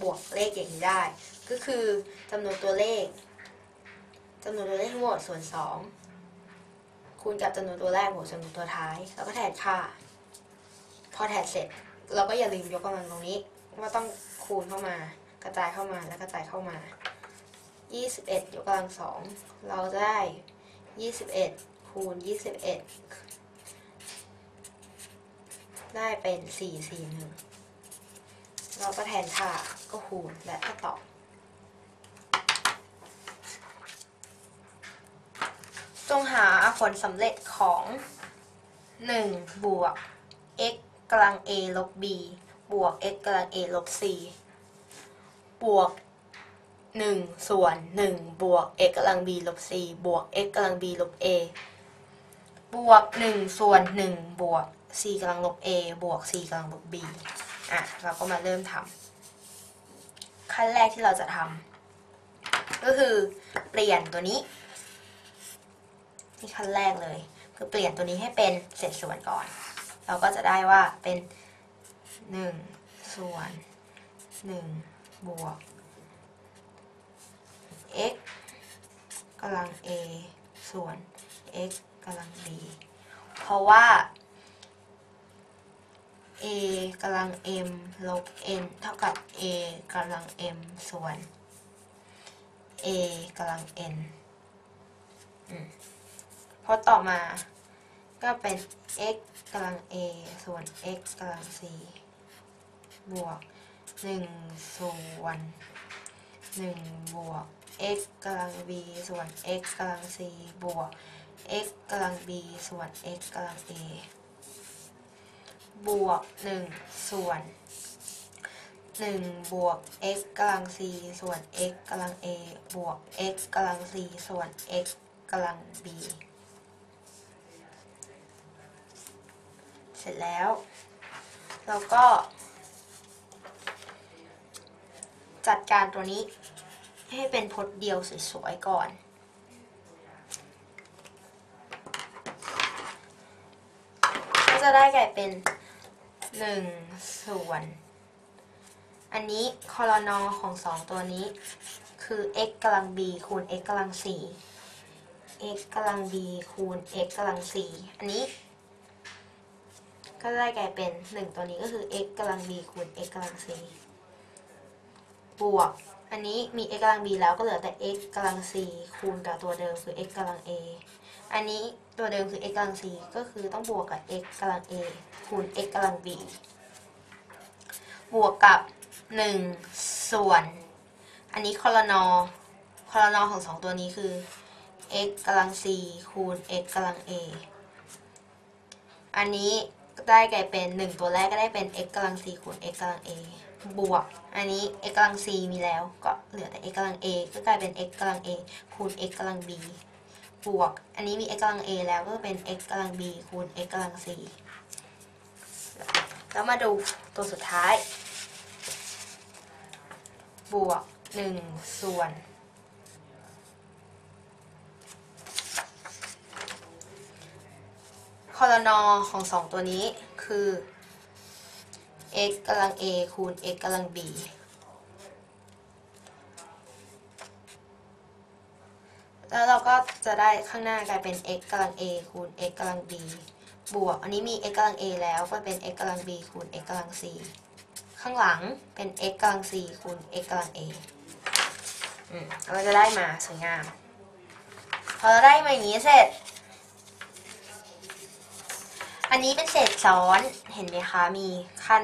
บวกเลขอย่างนี้ได้ก็คือจำนวนตัวเลขทั้งหมดส่วน2คูณกับจำนวนตัวแรกบวกจำนวนตัวท้ายแล้วก็แทนค่าพอแทนเสร็จเราก็อย่าลืมยกกำลังตรงนี้ว่าต้องคูณเข้ามากระจายเข้ามาและกระจายเข้ามา21ยกกำลัง2เราได้21คูณ21ได้เป็น441เราก็แทนค่าก็คูณและก็ตอบจงหาผลสำเร็จของ1บวกx กำลัง a ลบ b บวก x กำลัง a ลบ c บวก1ส่วน1บวก x กำลัง b ลบ c บวก x กำลัง b ลบ a บวก1ส่วน1บวก c กำลังลบ a บวก c กำลังลบ b เราก็มาเริ่มทำขั้นแรกที่เราจะทำก็คือเปลี่ยนตัวนี้นี่ขั้นแรกเลยคือเปลี่ยนตัวนี้ให้เป็นเศษส่วนก่อนเราก็จะได้ว่าเป็น1 ส่วน1บวก x กำลัง a ส่วน x กำลัง b เพราะว่า a กำลัง m ลบ n เท่ากับ a กำลัง m ส่วน a กำลัง n เพราะต่อมาก็เป็น x กำลัง a ส่วน x กำลัง c บวก1ส่วน1บวก x กำลัง b ส่วน x กำลัง c บวก x กำลัง b ส่วน x กำลัง a บวก1ส่วน1บวก x กำลัง c ส่วน x กำลัง a บวก x กำลัง c ส่วน x กำลัง b เสร็จแล้วเราก็จัดการตัวนี้ให้เป็นพจน์เดียวสวยๆก่อนก็จะได้กลายเป็น1ส่วนอันนี้คลนของ2ตัวนี้คือ x กำลัง b คูณ x กำลัง c x กำลัง b คูณ x กำลัง c อันนี้ก็ได้กลายเป็น1ตัวนี้ก็คือ x กำลัง b คูณ x กำลัง c บวกอันนี้มี x กำลัง b แล้วก็เหลือแต่ x กำลัง c คูณกับตัวเดิมคือ x กำลัง a อันนี้ตัวเดิมคือ x กำลัง c ก็คือต้องบวกกับ x กำลัง a คูณ x กำลัง b บวกกับ1ส่วนอันนี้คลนของ2ตัวนี้คือ x กำลัง c คูณ x กำลัง a อันนี้ได้กลายเป็น1ตัวแรกก็ได้เป็น x กำลัง c คูณ x กำลัง a บวกอันนี้ x กำลัง c มีแล้วก็เหลือแต่ x กำลัง a ก็กลายเป็น x กำลัง a คูณ x กำลัง b บวกอันนี้มี x กำลัง a แล้วก็เป็น x กำลัง b คูณ x กำลัง c แล้วมาดูตัวสุดท้ายบวก1ส่วนคลนของ2ตัวนี้คือ x กำลัง a คูณ x กำลัง b แล้วเราก็จะได้ข้างหน้ากลายเป็น x กำลัง a คูณ x กำลัง b บวกอันนี้มี x กำลัง a แล้วก็เป็น x กำลัง b คูณ x กำลัง c ข้างหลังเป็น x กำลัง c คูณ x กำลัง a เราจะได้มาสวยงามพอเราได้มาอย่างนี้เสร็จอันนี้เป็นเศษซ้อนเห็นไหมคะมีขั้น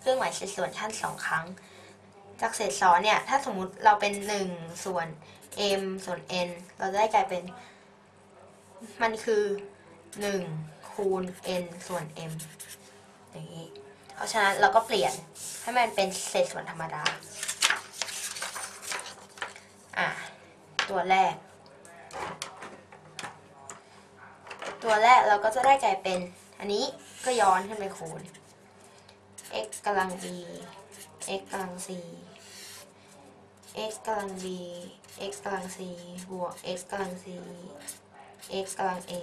เครื่องหมายเศษส่วนขั้น2ครั้งจากเศษซ้อนเนี่ยถ้าสมมุติเราเป็น1ส่วน m ส่วน n เราจะได้กลายเป็นมันคือ1คูณ n ส่วน m อย่างนี้เพราะฉะนั้นเราก็เปลี่ยนให้มันเป็นเศษส่วนธรรมดาตัวแรกเราก็จะได้กลายเป็นอันนี้ก็ย้อนขึ้นไปคูณ x กำลัง b x กำลัง c x กำลัง b x กำลัง c บวก x กำลัง c x กำลัง a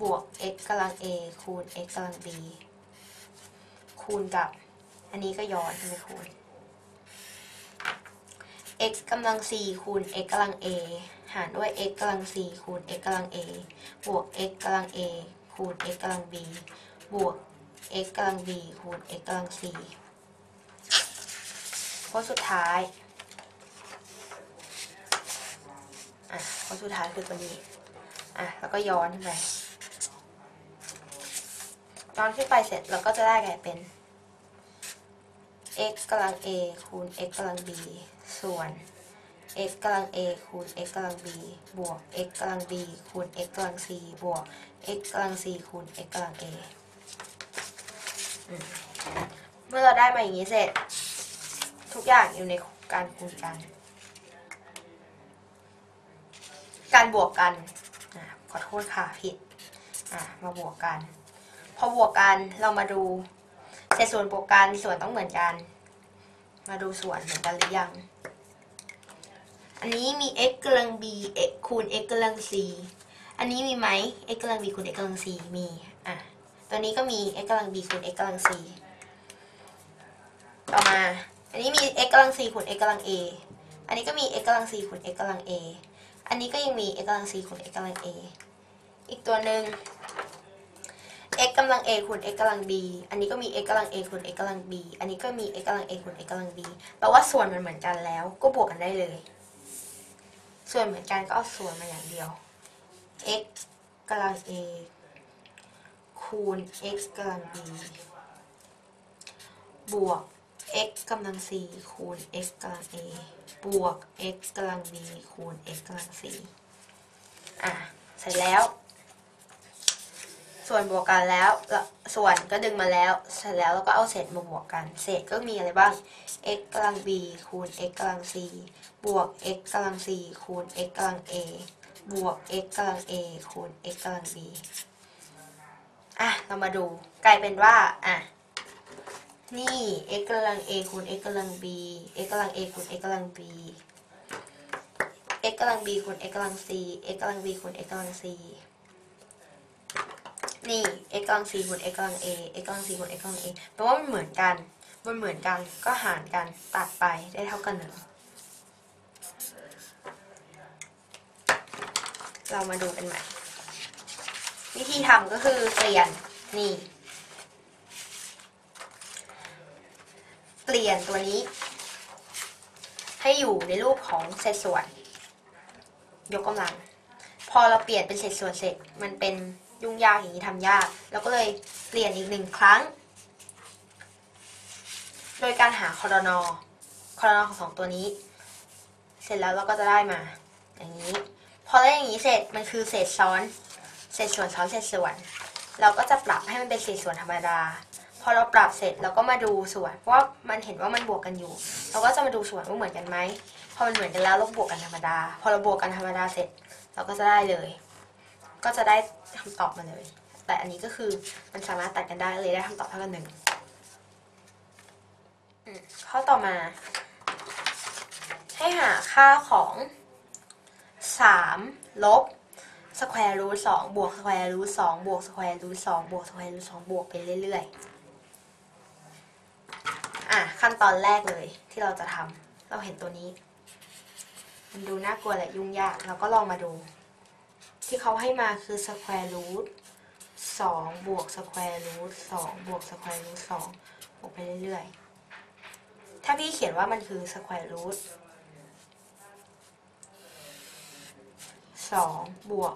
บวก x กำลัง a คูณ x กำลัง b คูณกับอันนี้ก็ย้อนขึ้นไปคูณ x กำลัง c คูณ x กำลัง aหารด้วย x กำลัง c คูณ x กำลัง a บวก x กำลัง a คูณ x กำลัง b บวก x กำลัง b คูณ x กำลัง c ข้อสุดท้ายคือตัวนี้แล้วก็ย้อนขึ้นไปเสร็จเราก็จะได้กลายเป็น x กำลัง a คูณ x กำลัง b ส่วนx กำลัง a คูณ x กำลัง b บวก x กำลัง b คูณ x กำลัง c บวก x กำลัง c คูณ x กำลัง a เมื่อเราได้มาอย่างนี้เสร็จทุกอย่างอยู่ในการคูณกันการบวกกันขอโทษค่ะผิดมาบวกกันพอบวกกันเรามาดูเศษส่วนบวกกันส่วนต้องเหมือนกันมาดูส่วนเหมือนกันหรือยังอันนี้มี x กำลัง b คูณ x กำลัง c อันนี้มีไหม x กำลัง b คูณ x กำลัง c มีตัวนี้ก็มี x กำลัง b คูณ x กำลัง c ต่อมาอันนี้มี x กำลัง c คูณ x กำลัง a อันนี้ก็มี x กำลัง c คูณ x กำลัง a อันนี้ก็ยังมี x กำลัง c คูณ x กำลัง a อีกตัวหนึ่ง x กำลัง a คูณ x กำลัง b อันนี้ก็มี x กำลัง a คูณ x กำลัง b อันนี้ก็มี x กำลัง a คูณ x กำลัง b แปลว่าส่วนมันเหมือนกันแล้วก็บวกกันได้เลยส่วนเหมือนกันก็เอาส่วนมาอย่างเดียว x กำลัง a คูณ x กำลัง b บวก x กำลัง c คูณ x กำลัง a บวก x กำลัง b คูณ x กำลัง c เสร็จแล้วส่วนบวกกันแล้วส่วนก็ดึงมาแล้วเสร็จแล้วเราก็เอาเศษมาบวกกันเศษก็มีอะไรบ้าง x กำลัง b คูณ x กำลัง c บวก x กำลัง c คูณ x กำลัง a บวก x กำลัง a คูณ x กำลัง b เรามาดูกลายเป็นว่านี่ x กำลัง a คูณ x กำลัง b x กำลัง a คูณ x กำลัง b x กำลัง b คูณ x กำลัง c x กำลัง b คูณ x กำลัง c นี่ x กำลัง c คูณ x กำลัง a x กำลัง c คูณ x กำลัง a แปลว่ามันเหมือนกันก็หารกันตัดไปได้เท่ากันหนึ่งเรามาดูกันใหม่วิธีทำก็คือเปลี่ยนนี่เปลี่ยนตัวนี้ให้อยู่ในรูปของเศษส่วนยกกำลังพอเราเปลี่ยนเป็นเศษส่วนเสร็จมันเป็นยุ่งยากอย่างนี้ทำยากเราก็เลยเปลี่ยนอีกหนึ่งครั้งโดยการหาคอรนอของสองตัวนี้เสร็จแล้วเราก็จะได้มาอย่างนี้พอได้อย่างนี้เสร็จมันคือเศษซ้อนเศษส่วนซ้อนเศษส่วนเราก็จะปรับให้มันเป็นเศษส่วนธรรมดาพอเราปรับเสร็จเราก็มาดูส่วนเพราะว่ามันเห็นว่ามันบวกกันอยู่เราก็จะมาดูส่วนว่าเหมือนกันไหมพอมันเหมือนกันแล้วเราบวกกันธรรมดาพอเราบวกกันธรรมดาเสร็จเราก็จะได้เลยก็จะได้คำตอบมาเลยแต่อันนี้ก็คือมันสามารถตัดกันได้เลยได้คำตอบเท่ากันหนึ่งข้อต่อมาให้หาค่าของ3ลบสแควร์รูทสองบวกสแควร์รูทสองบวกสแควร์รูทสองบวกสแควร์รูทสองบวกไปเรื่อยๆขั้นตอนแรกเลยที่เราจะทำเราเห็นตัวนี้มันดูน่ากลัวและยุ่งยากเราก็ลองมาดูที่เขาให้มาคือสแควร์รูทสองบวกสแควร์รูทสองบวกสแควร์รูทสองบวกไปเรื่อยๆถ้าพี่เขียนว่ามันคือสแควร์รูทสองบวก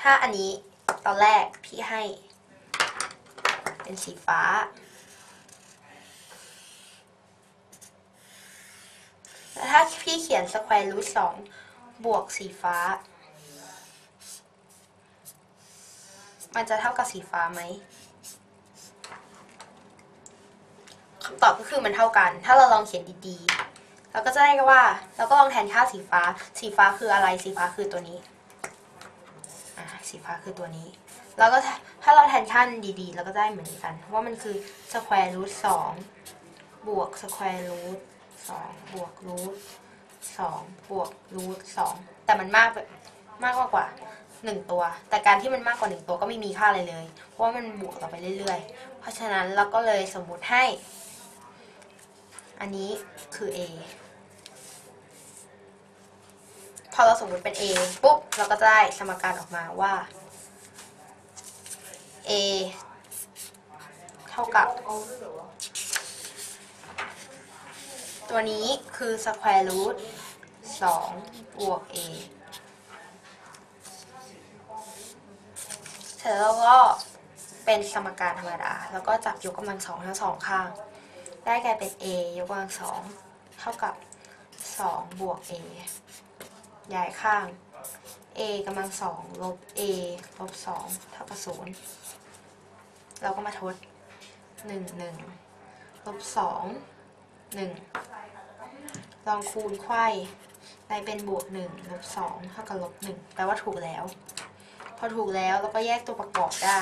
ถ้าอันนี้ตอนแรกพี่ให้เป็นสีฟ้าแล้วถ้าพี่เขียนสแควร์รูทสองบวกสีฟ้ามันจะเท่ากับสีฟ้าไหมคำตอบก็คือมันเท่ากันถ้าเราลองเขียนดีๆเราก็จะได้ว่าเราก็ลองแทนค่าสีฟ้าสีฟ้าคืออะไรสีฟ้าคือตัวนี้สีฟ้าคือตัวนี้แล้วก็ถ้าเราแทนค่าดีๆเราก็ได้เหมือนกันว่ามันคือสแควร์รูทสองบวกสแควร์รูทสองบวกรูทสองบวกรูทสองแต่มันมากกว่า1ตัวแต่การที่มันมากกว่า1ตัวก็ไม่มีค่าอะไรเลยเพราะว่ามันบวกต่อไปเรื่อยๆเพราะฉะนั้นเราก็เลยสมมุติให้อันนี้คือ a พอเราสมมุติเป็น a ปุ๊บเราก็จะได้สมการออกมาว่า a เท่ากับตัวนี้คือสแควร์รูทสองบวก a เสร็จแล้วก็เป็นสมการธรรมดาแล้วก็จับยกกำลังสองทั้งสองข้างได้กลายเป็น a ยกกำลังสองเท่ากับสองบวก a ย้ายข้าง a กำลังสองลบ a ลบสองเท่ากับศูนย์เราก็มาทดหนึ่งหนึ่งลบสองหนึ่งลองคูณไขว้ได้เป็นบวกหนึ่งลบสองเท่ากับลบหนึ่งแปลว่าถูกแล้วพอถูกแล้วเราก็แยกตัวประกอบได้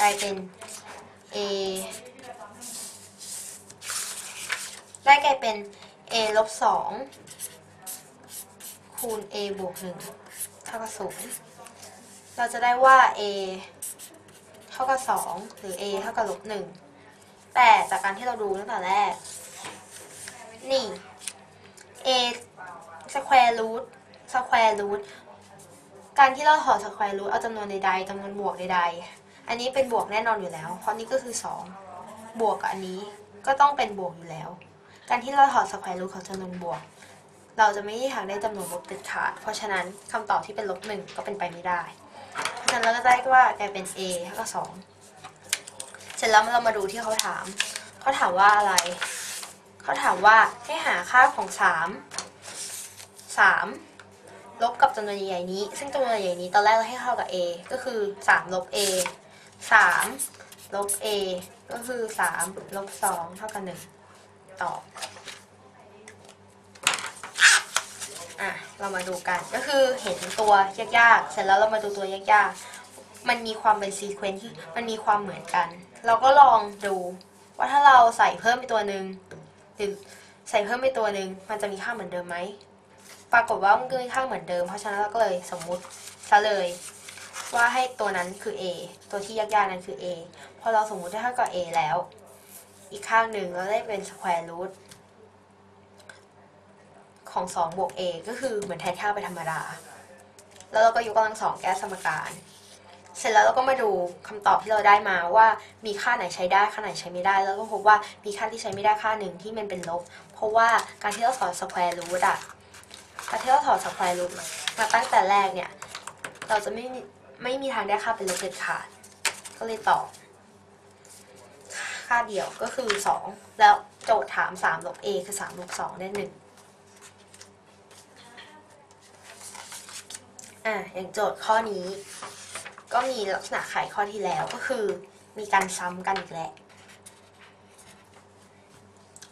กลายเป็น a ได้กลายเป็น a ลบสองคูณ a บวกหนึ่งเท่ากับศูนย์เราจะได้ว่า a เท่ากับสองหรือ a เท่ากับลบหนึ่ง แต่จากการที่เราดูตั้งแต่แรกนี่ a square root square root การที่เราหอ square root เอาจำนวนใดๆจำนวนบวกใดๆอันนี้เป็นบวกแน่นอนอยู่แล้วเพราะนี่ก็คือ2บวกกับอันนี้ก็ต้องเป็นบวกอยู่แล้วการที่เราหอ square root ของจำนวนบวกเราจะไม่อยากได้จำนวนลบเด็ดขาดเพราะฉะนั้นคำตอบที่เป็นลบ1ก็เป็นไปไม่ได้เพราะฉะนั้นเราก็ได้ว่ากลายเป็น a เท่ากับ2เสร็จแล้วเรามาดูที่เขาถามว่าอะไรเขาถามว่าให้หาค่าของ3ลบกับจำนวนใหญ่นี้ซึ่งจำนวนใหญ่นี้ตอนแรกเราให้เท่ากับ a ก็คือ3ลบ a 3ลบ a ก็คือ3ลบ2เท่ากับ1ตอบเรามาดูกันก็คือเห็นตัวยากๆเสร็จแล้วเรามาดูตัวยากๆมันมีความเป็นซีเควนซ์ที่มันมีความเหมือนกันเราก็ลองดูว่าถ้าเราใส่เพิ่มไปตัวหนึ่งหรือใส่เพิ่มไปตัวหนึ่งมันจะมีค่าเหมือนเดิมไหมปรากฏว่ามันก็มีค่าเหมือนเดิมเพราะฉะนั้นเราก็เลยสมมุติซะเลยว่าให้ตัวนั้นคือ a ตัวที่ยากๆนั้นคือ a พอเราสมมุติได้เท่ากับ a แล้วอีกข้างหนึ่งเราได้เป็นสแควร์รูทของ2บวก a ก็คือเหมือนแทนค่าไปธรรมดาแล้วเราก็ยกกำลัง2แก้สมการเสร็จแล้วเราก็มาดูคำตอบที่เราได้มาว่ามีค่าไหนใช้ได้ค่าไหนใช้ไม่ได้แล้วก็พบว่ามีค่าที่ใช้ไม่ได้ค่าหนึ่งที่มันเป็นลบเพราะว่าการที่เราถอดสแควร์รูทการที่เราถอดสแควร์รูทมาตั้งแต่แรกเนี่ยเราจะไม่มีทางได้ค่าเป็นลบเด็ดขาดก็เลยตอบค่าเดียวก็คือ2แล้วโจทย์ถาม3ลบ a คือ3ลบ2ได้1อย่างโจทย์ข้อนี้ก็มีลักษณะคล้ายข้อที่แล้วก็คือมีการซ้ำกันอีกแหละ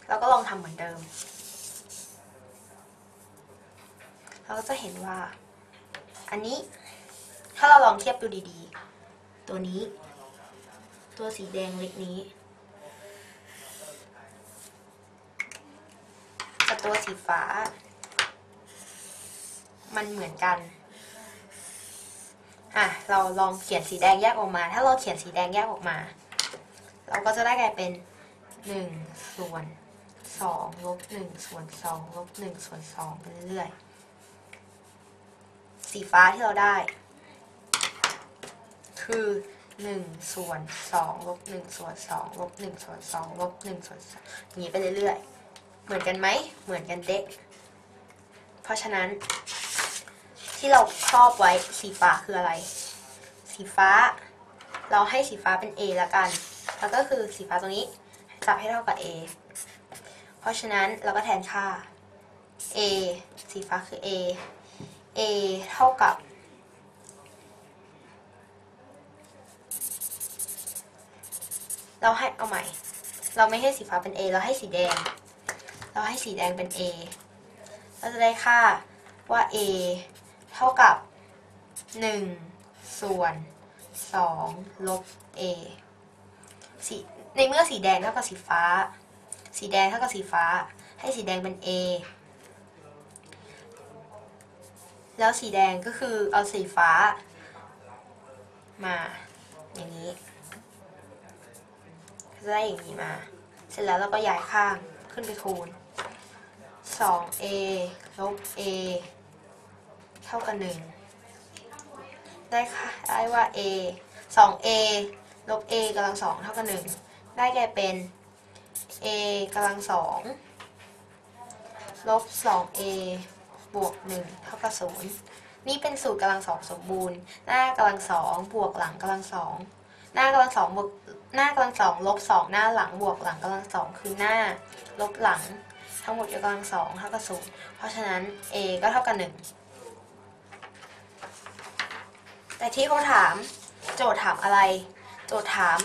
แล้วก็ลองทำเหมือนเดิมเราก็จะเห็นว่าอันนี้ถ้าเราลองเทียบดูดีๆตัวนี้ตัวสีแดงเล็กนี้กับตัวสีฟ้ามันเหมือนกันเราลองเขียนสีแดงแยกออกมาถ้าเราเขียนสีแดงแยกออกมาเราก็จะได้กลายเป็น1ส่วน2ลบ1ส่วน2ลบ1ส่วน2ไปเรื่อยๆสีฟ้าที่เราได้คือ1ส่วน2ลบ1ส่วน2ลบ1ส่วน2ลบ1ส่วน2อย่างนี้ไปเรื่อยๆเหมือนกันไหมเหมือนกันเด๊ะเพราะฉะนั้นที่เราครอบไว้สีฟ้าคืออะไรสีฟ้าเราให้สีฟ้าเป็น a ละกันแล้วก็คือสีฟ้าตรงนี้จับให้เท่ากับ a เพราะฉะนั้นเราก็แทนค่า a สีฟ้าคือ a a เท่ากับเราให้เอาใหม่เราไม่ให้สีฟ้าเป็น a เราให้สีแดงเป็น a เราจะได้ค่าว่า aเท่ากับ1ส่วน2ลบ a ในเมื่อสีแดงเท่ากับสีฟ้าให้สีแดงเป็น a แล้วสีแดงก็คือเอาสีฟ้ามาอย่างนี้จะได้อย่างนี้มาเสร็จแล้วเราก็ย้ายข้างขึ้นไปคูณ 2a ลบ aเท่ากับ1ได้ค่ะได้ว่า a 2a ลบ a กำลัง2เท่ากับ1ได้แก่เป็น a กำลัง2ลบ 2a บวก1เท่ากับ0นี่เป็นสูตรกำลัง2สมบูรณ์หน้ากำลัง2บวกหลังกำลัง2หน้ากำลัง2บวกหน้ากำลัง2ลบ2หน้าหลังบวกหลังกำลัง2คือหน้าลบหลังทั้งหมดยกกำลัง2เท่ากับ0เพราะฉะนั้น a ก็เท่ากับ1แต่ที่เขาถามโจทย์ถามอะไรโจทย์ถาม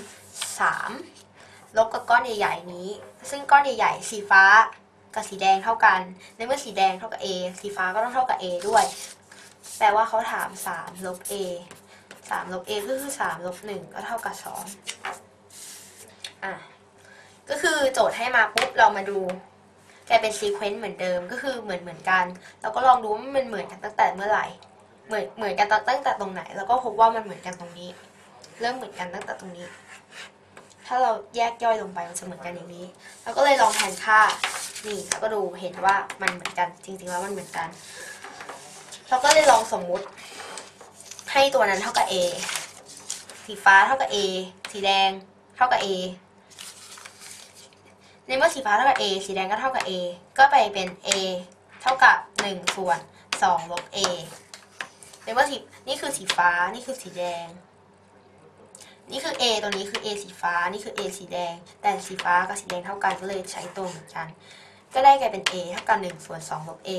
3ลบกับก้อนใหญ่ๆนี้ซึ่งก้อนใหญ่ๆสีฟ้ากับสีแดงเท่ากันในเมื่อสีแดงเท่ากับ a สีฟ้าก็ต้องเท่ากับ a ด้วยแปลว่าเขาถาม3ลบ a 3ลบ a ก็คือ3ลบ1ก็เท่ากับ2ก็คือโจทย์ให้มาปุ๊บเรามาดูกลายเป็นซีเควนซ์เหมือนเดิมก็คือเหมือนกันแล้วก็ลองดูว่ามันเหมือนกันตั้งแต่เมื่อไหร่เหมือนกันตั้งแต่ตรงไหนแล้วก็พบว่ามันเหมือนกันตรงนี้เริ่มเหมือนกันตั้งแต่ตรงนี้ ถ้าเราแยกย่อยลงไปมันจะเหมือนกันอย่างนี้เราก็เลยลองแทนค่านี่แล้วก็ดูเห็นว่ามันเหมือนกันจริงๆแล้วมันเหมือนกันเราก็เลยลองสมมุติให้ตัวนั้นเท่ากับ a สีฟ้าเท่ากับ a สีแดงเท่ากับ a ในเมื่อสีฟ้าเท่ากับ a สีแดงก็เท่ากับ a ก็ไปเป็น a เท่ากับ1ส่วน2ลบ a ในเมื่อนี่คือสีฟ้านี่คือสีแดงนี่คือ a ตัวนี้คือ a สีฟ้านี่คือ a สีแดงแต่สีฟ้ากับสีแดงเท่ากันก็เลยใช้ตัวเหมือนกันก็ได้กลายเป็น a เท่ากับ1ส่วน2ลบ a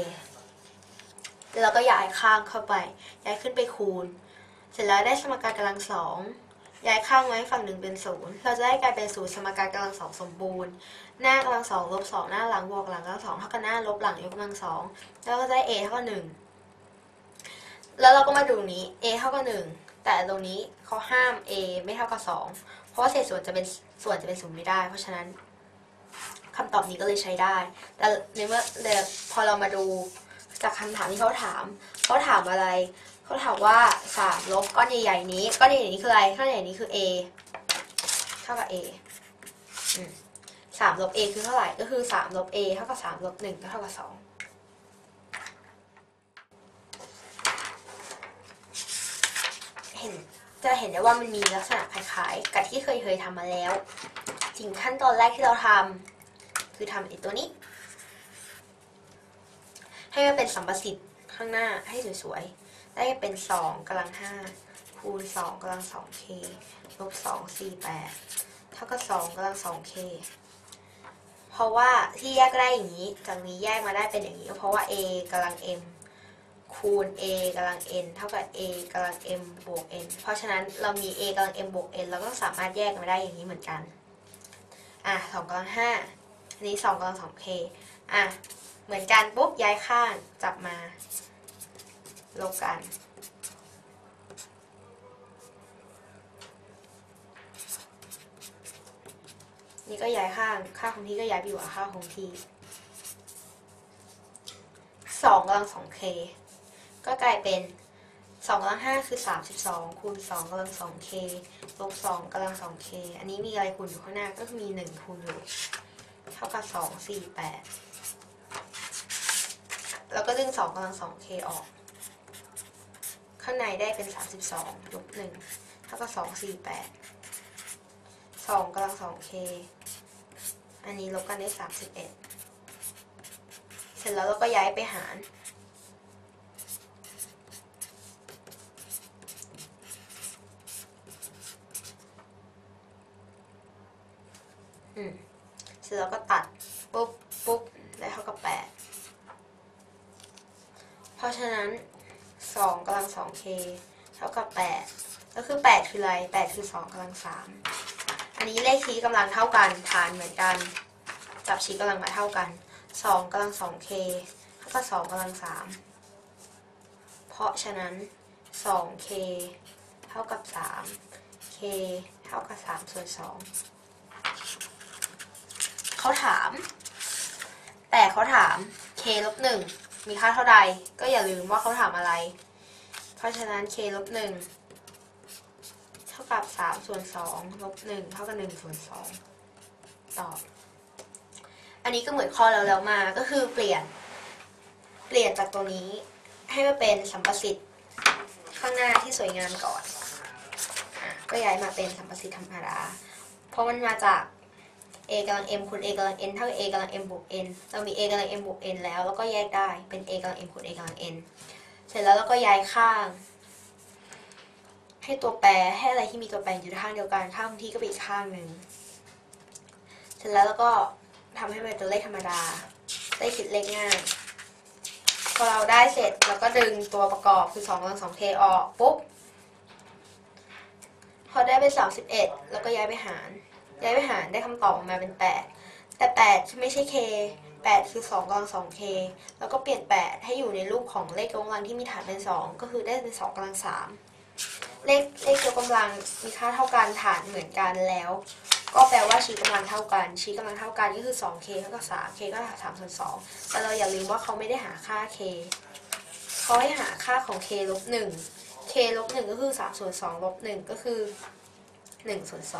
แล้วก็ย้ายข้างเข้าไปย้ายขึ้นไปคูณเสร็จแล้วได้สมการกำลังสองย้ายข้างไว้ฝั่งหนึ่งเป็นศูนย์เราจะได้กลายเป็นสูตรสมการกำลังสองสมบูรณ์หน้ากำลังสองลบสองหน้าหลังบวกหลังกำลังสองเท่ากับหน้าลบหลังยกกำลังสองแล้วก็ได้ a เท่ากับหนึ่งแล้วเราก็มาดูนี้ a เท่ากับหนึ่งแต่ตรงนี้เขาห้าม a ไม่เท่ากับสองเพราะเศษส่วนจะเป็นศูนย์ไม่ได้เพราะฉะนั้นคำตอบนี้ก็เลยใช้ได้แต่ในเมื่อพอเรามาดูจากคำถามที่เขาถามอะไรเขาถามว่า3ลบก้อนใหญ่ๆนี้ก้อนใหญ่ๆนี้คืออะไรก้อนใหญ่ๆนี้คือ a เท่ากับ a 3ลบ a คือเท่าไหร่ก็คือ3ลบ a เท่ากับ3ลบ1ก็เท่ากับ2จะเห็นได้ว่ามันมีลักษณะคล้ายๆกับที่เคยทำมาแล้วจริงขั้นตอนแรกที่เราทำคือทำไอ้ตัวนี้ให้มันเป็นสัมประสิทธิ์ข้างหน้าให้สวยๆได้เป็น2กำลัง5คูณ2กำลัง 2k ลบ2 48เท่ากับ2กำลัง 2k เพราะว่าที่แยกได้อย่างนี้จากนี้แยกมาได้เป็นอย่างนี้เพราะว่า a กำลัง m คูณ a กำลัง n เท่ากับ a กำลัง m บวก n เพราะฉะนั้นเรามี a กำลัง m บวก n เราก็สามารถแยกมาได้อย่างนี้เหมือนกัน2กำลัง5อันนี้2กำลัง 2k เหมือนกันปุ๊บย้ายข้างจับมาลบกันนี่ก็ย้ายข้างค่าคงที่ก็ย้ายไปอยู่กับค่าคงที่2กำลัง 2k ก็กลายเป็น2กำลัง5คือ32คูณ2กำลัง 2k ลบ2กำลัง 2k อันนี้มีอะไรคูณอยู่ข้างหน้าก็มี1คูณอยู่เท่ากับ248แล้วก็ดึง2กำลัง 2k ออกข้างในได้เป็น32ลบ1เท่ากับ248 2กำลัง 2k อันนี้ลบกันได้31เสร็จแล้วเราก็ย้ายไปหารเสร็จแล้วก็ตัดปุ๊บได้เท่ากับ8เพราะฉะนั้น2กำลัง 2k เท่ากับ8ก็คือ8คืออะไร8คือ2กำลัง 3อันนี้เลขชี้กำลังเท่ากันฐานเหมือนกันจับชี้กำลังมาเท่ากัน2กำลัง 2k เท่ากับ2กำลัง 3เพราะฉะนั้น 2k เท่ากับ 3k เท่ากับ3ส่วน2เขาถามแต่เขาถาม k ลบ1มีค่าเท่าใดก็อย่าลืมว่าเขาถามอะไรเพราะฉะนั้น k ลบ1เท่ากับ3ส่วน2ลบ1เท่ากับ1ส่วน2ตอบอันนี้ก็เหมือนข้อแล้วมาก็คือเปลี่ยนจากตัวนี้ให้มาเป็นสัมประสิทธิ์ข้างหน้าที่สวยงามก่อนก็ย้ายมาเป็นสัมประสิทธิ์ธรรมดาเพราะมันมาจากa กำลัง m คูณ a กำลัง n เท่ากับ a กำลัง m บวก n เรามี a กำลัง m บวก n แล้วก็แยกได้เป็น a กำลัง m คูณ a กำลัง n เสร็จแล้วเราก็ย้ายข้างให้ตัวแปรให้อะไรที่มีตัวแปรอยู่ข้างเดียวกันข้างที่ก็ไปอีกข้างหนึ่งเสร็จแล้วก็ทำให้มันเป็นตัวเลขธรรมดาได้คิดเลขง่ายพอเราได้เสร็จเราก็ดึงตัวประกอบคือ2กำลัง 2k ออกปุ๊บพอได้เป็น31แล้วก็ย้ายไปหารได้คำตอบออกมาเป็น8แต่8ไม่ใช่ k 8คือ2กำลัง 2k แล้วก็เปลี่ยน8ให้อยู่ในรูปของเลขยกกำลังที่มีฐานเป็น2ก็คือได้เป็น2กำลัง 3เลขยกกำลังมีค่าเท่ากันฐานเหมือนกันแล้วก็แปลว่าชี้กำลังเท่ากันก็คือ 2k เท่ากับ 3k ก็หา3ส่วน2แต่เราอย่าลืมว่าเขาไม่ได้หาค่า k เขาให้หาค่าของ k ลบ1ก็คือ3ส่วน2ลบ1ก็คือ1ส่วน2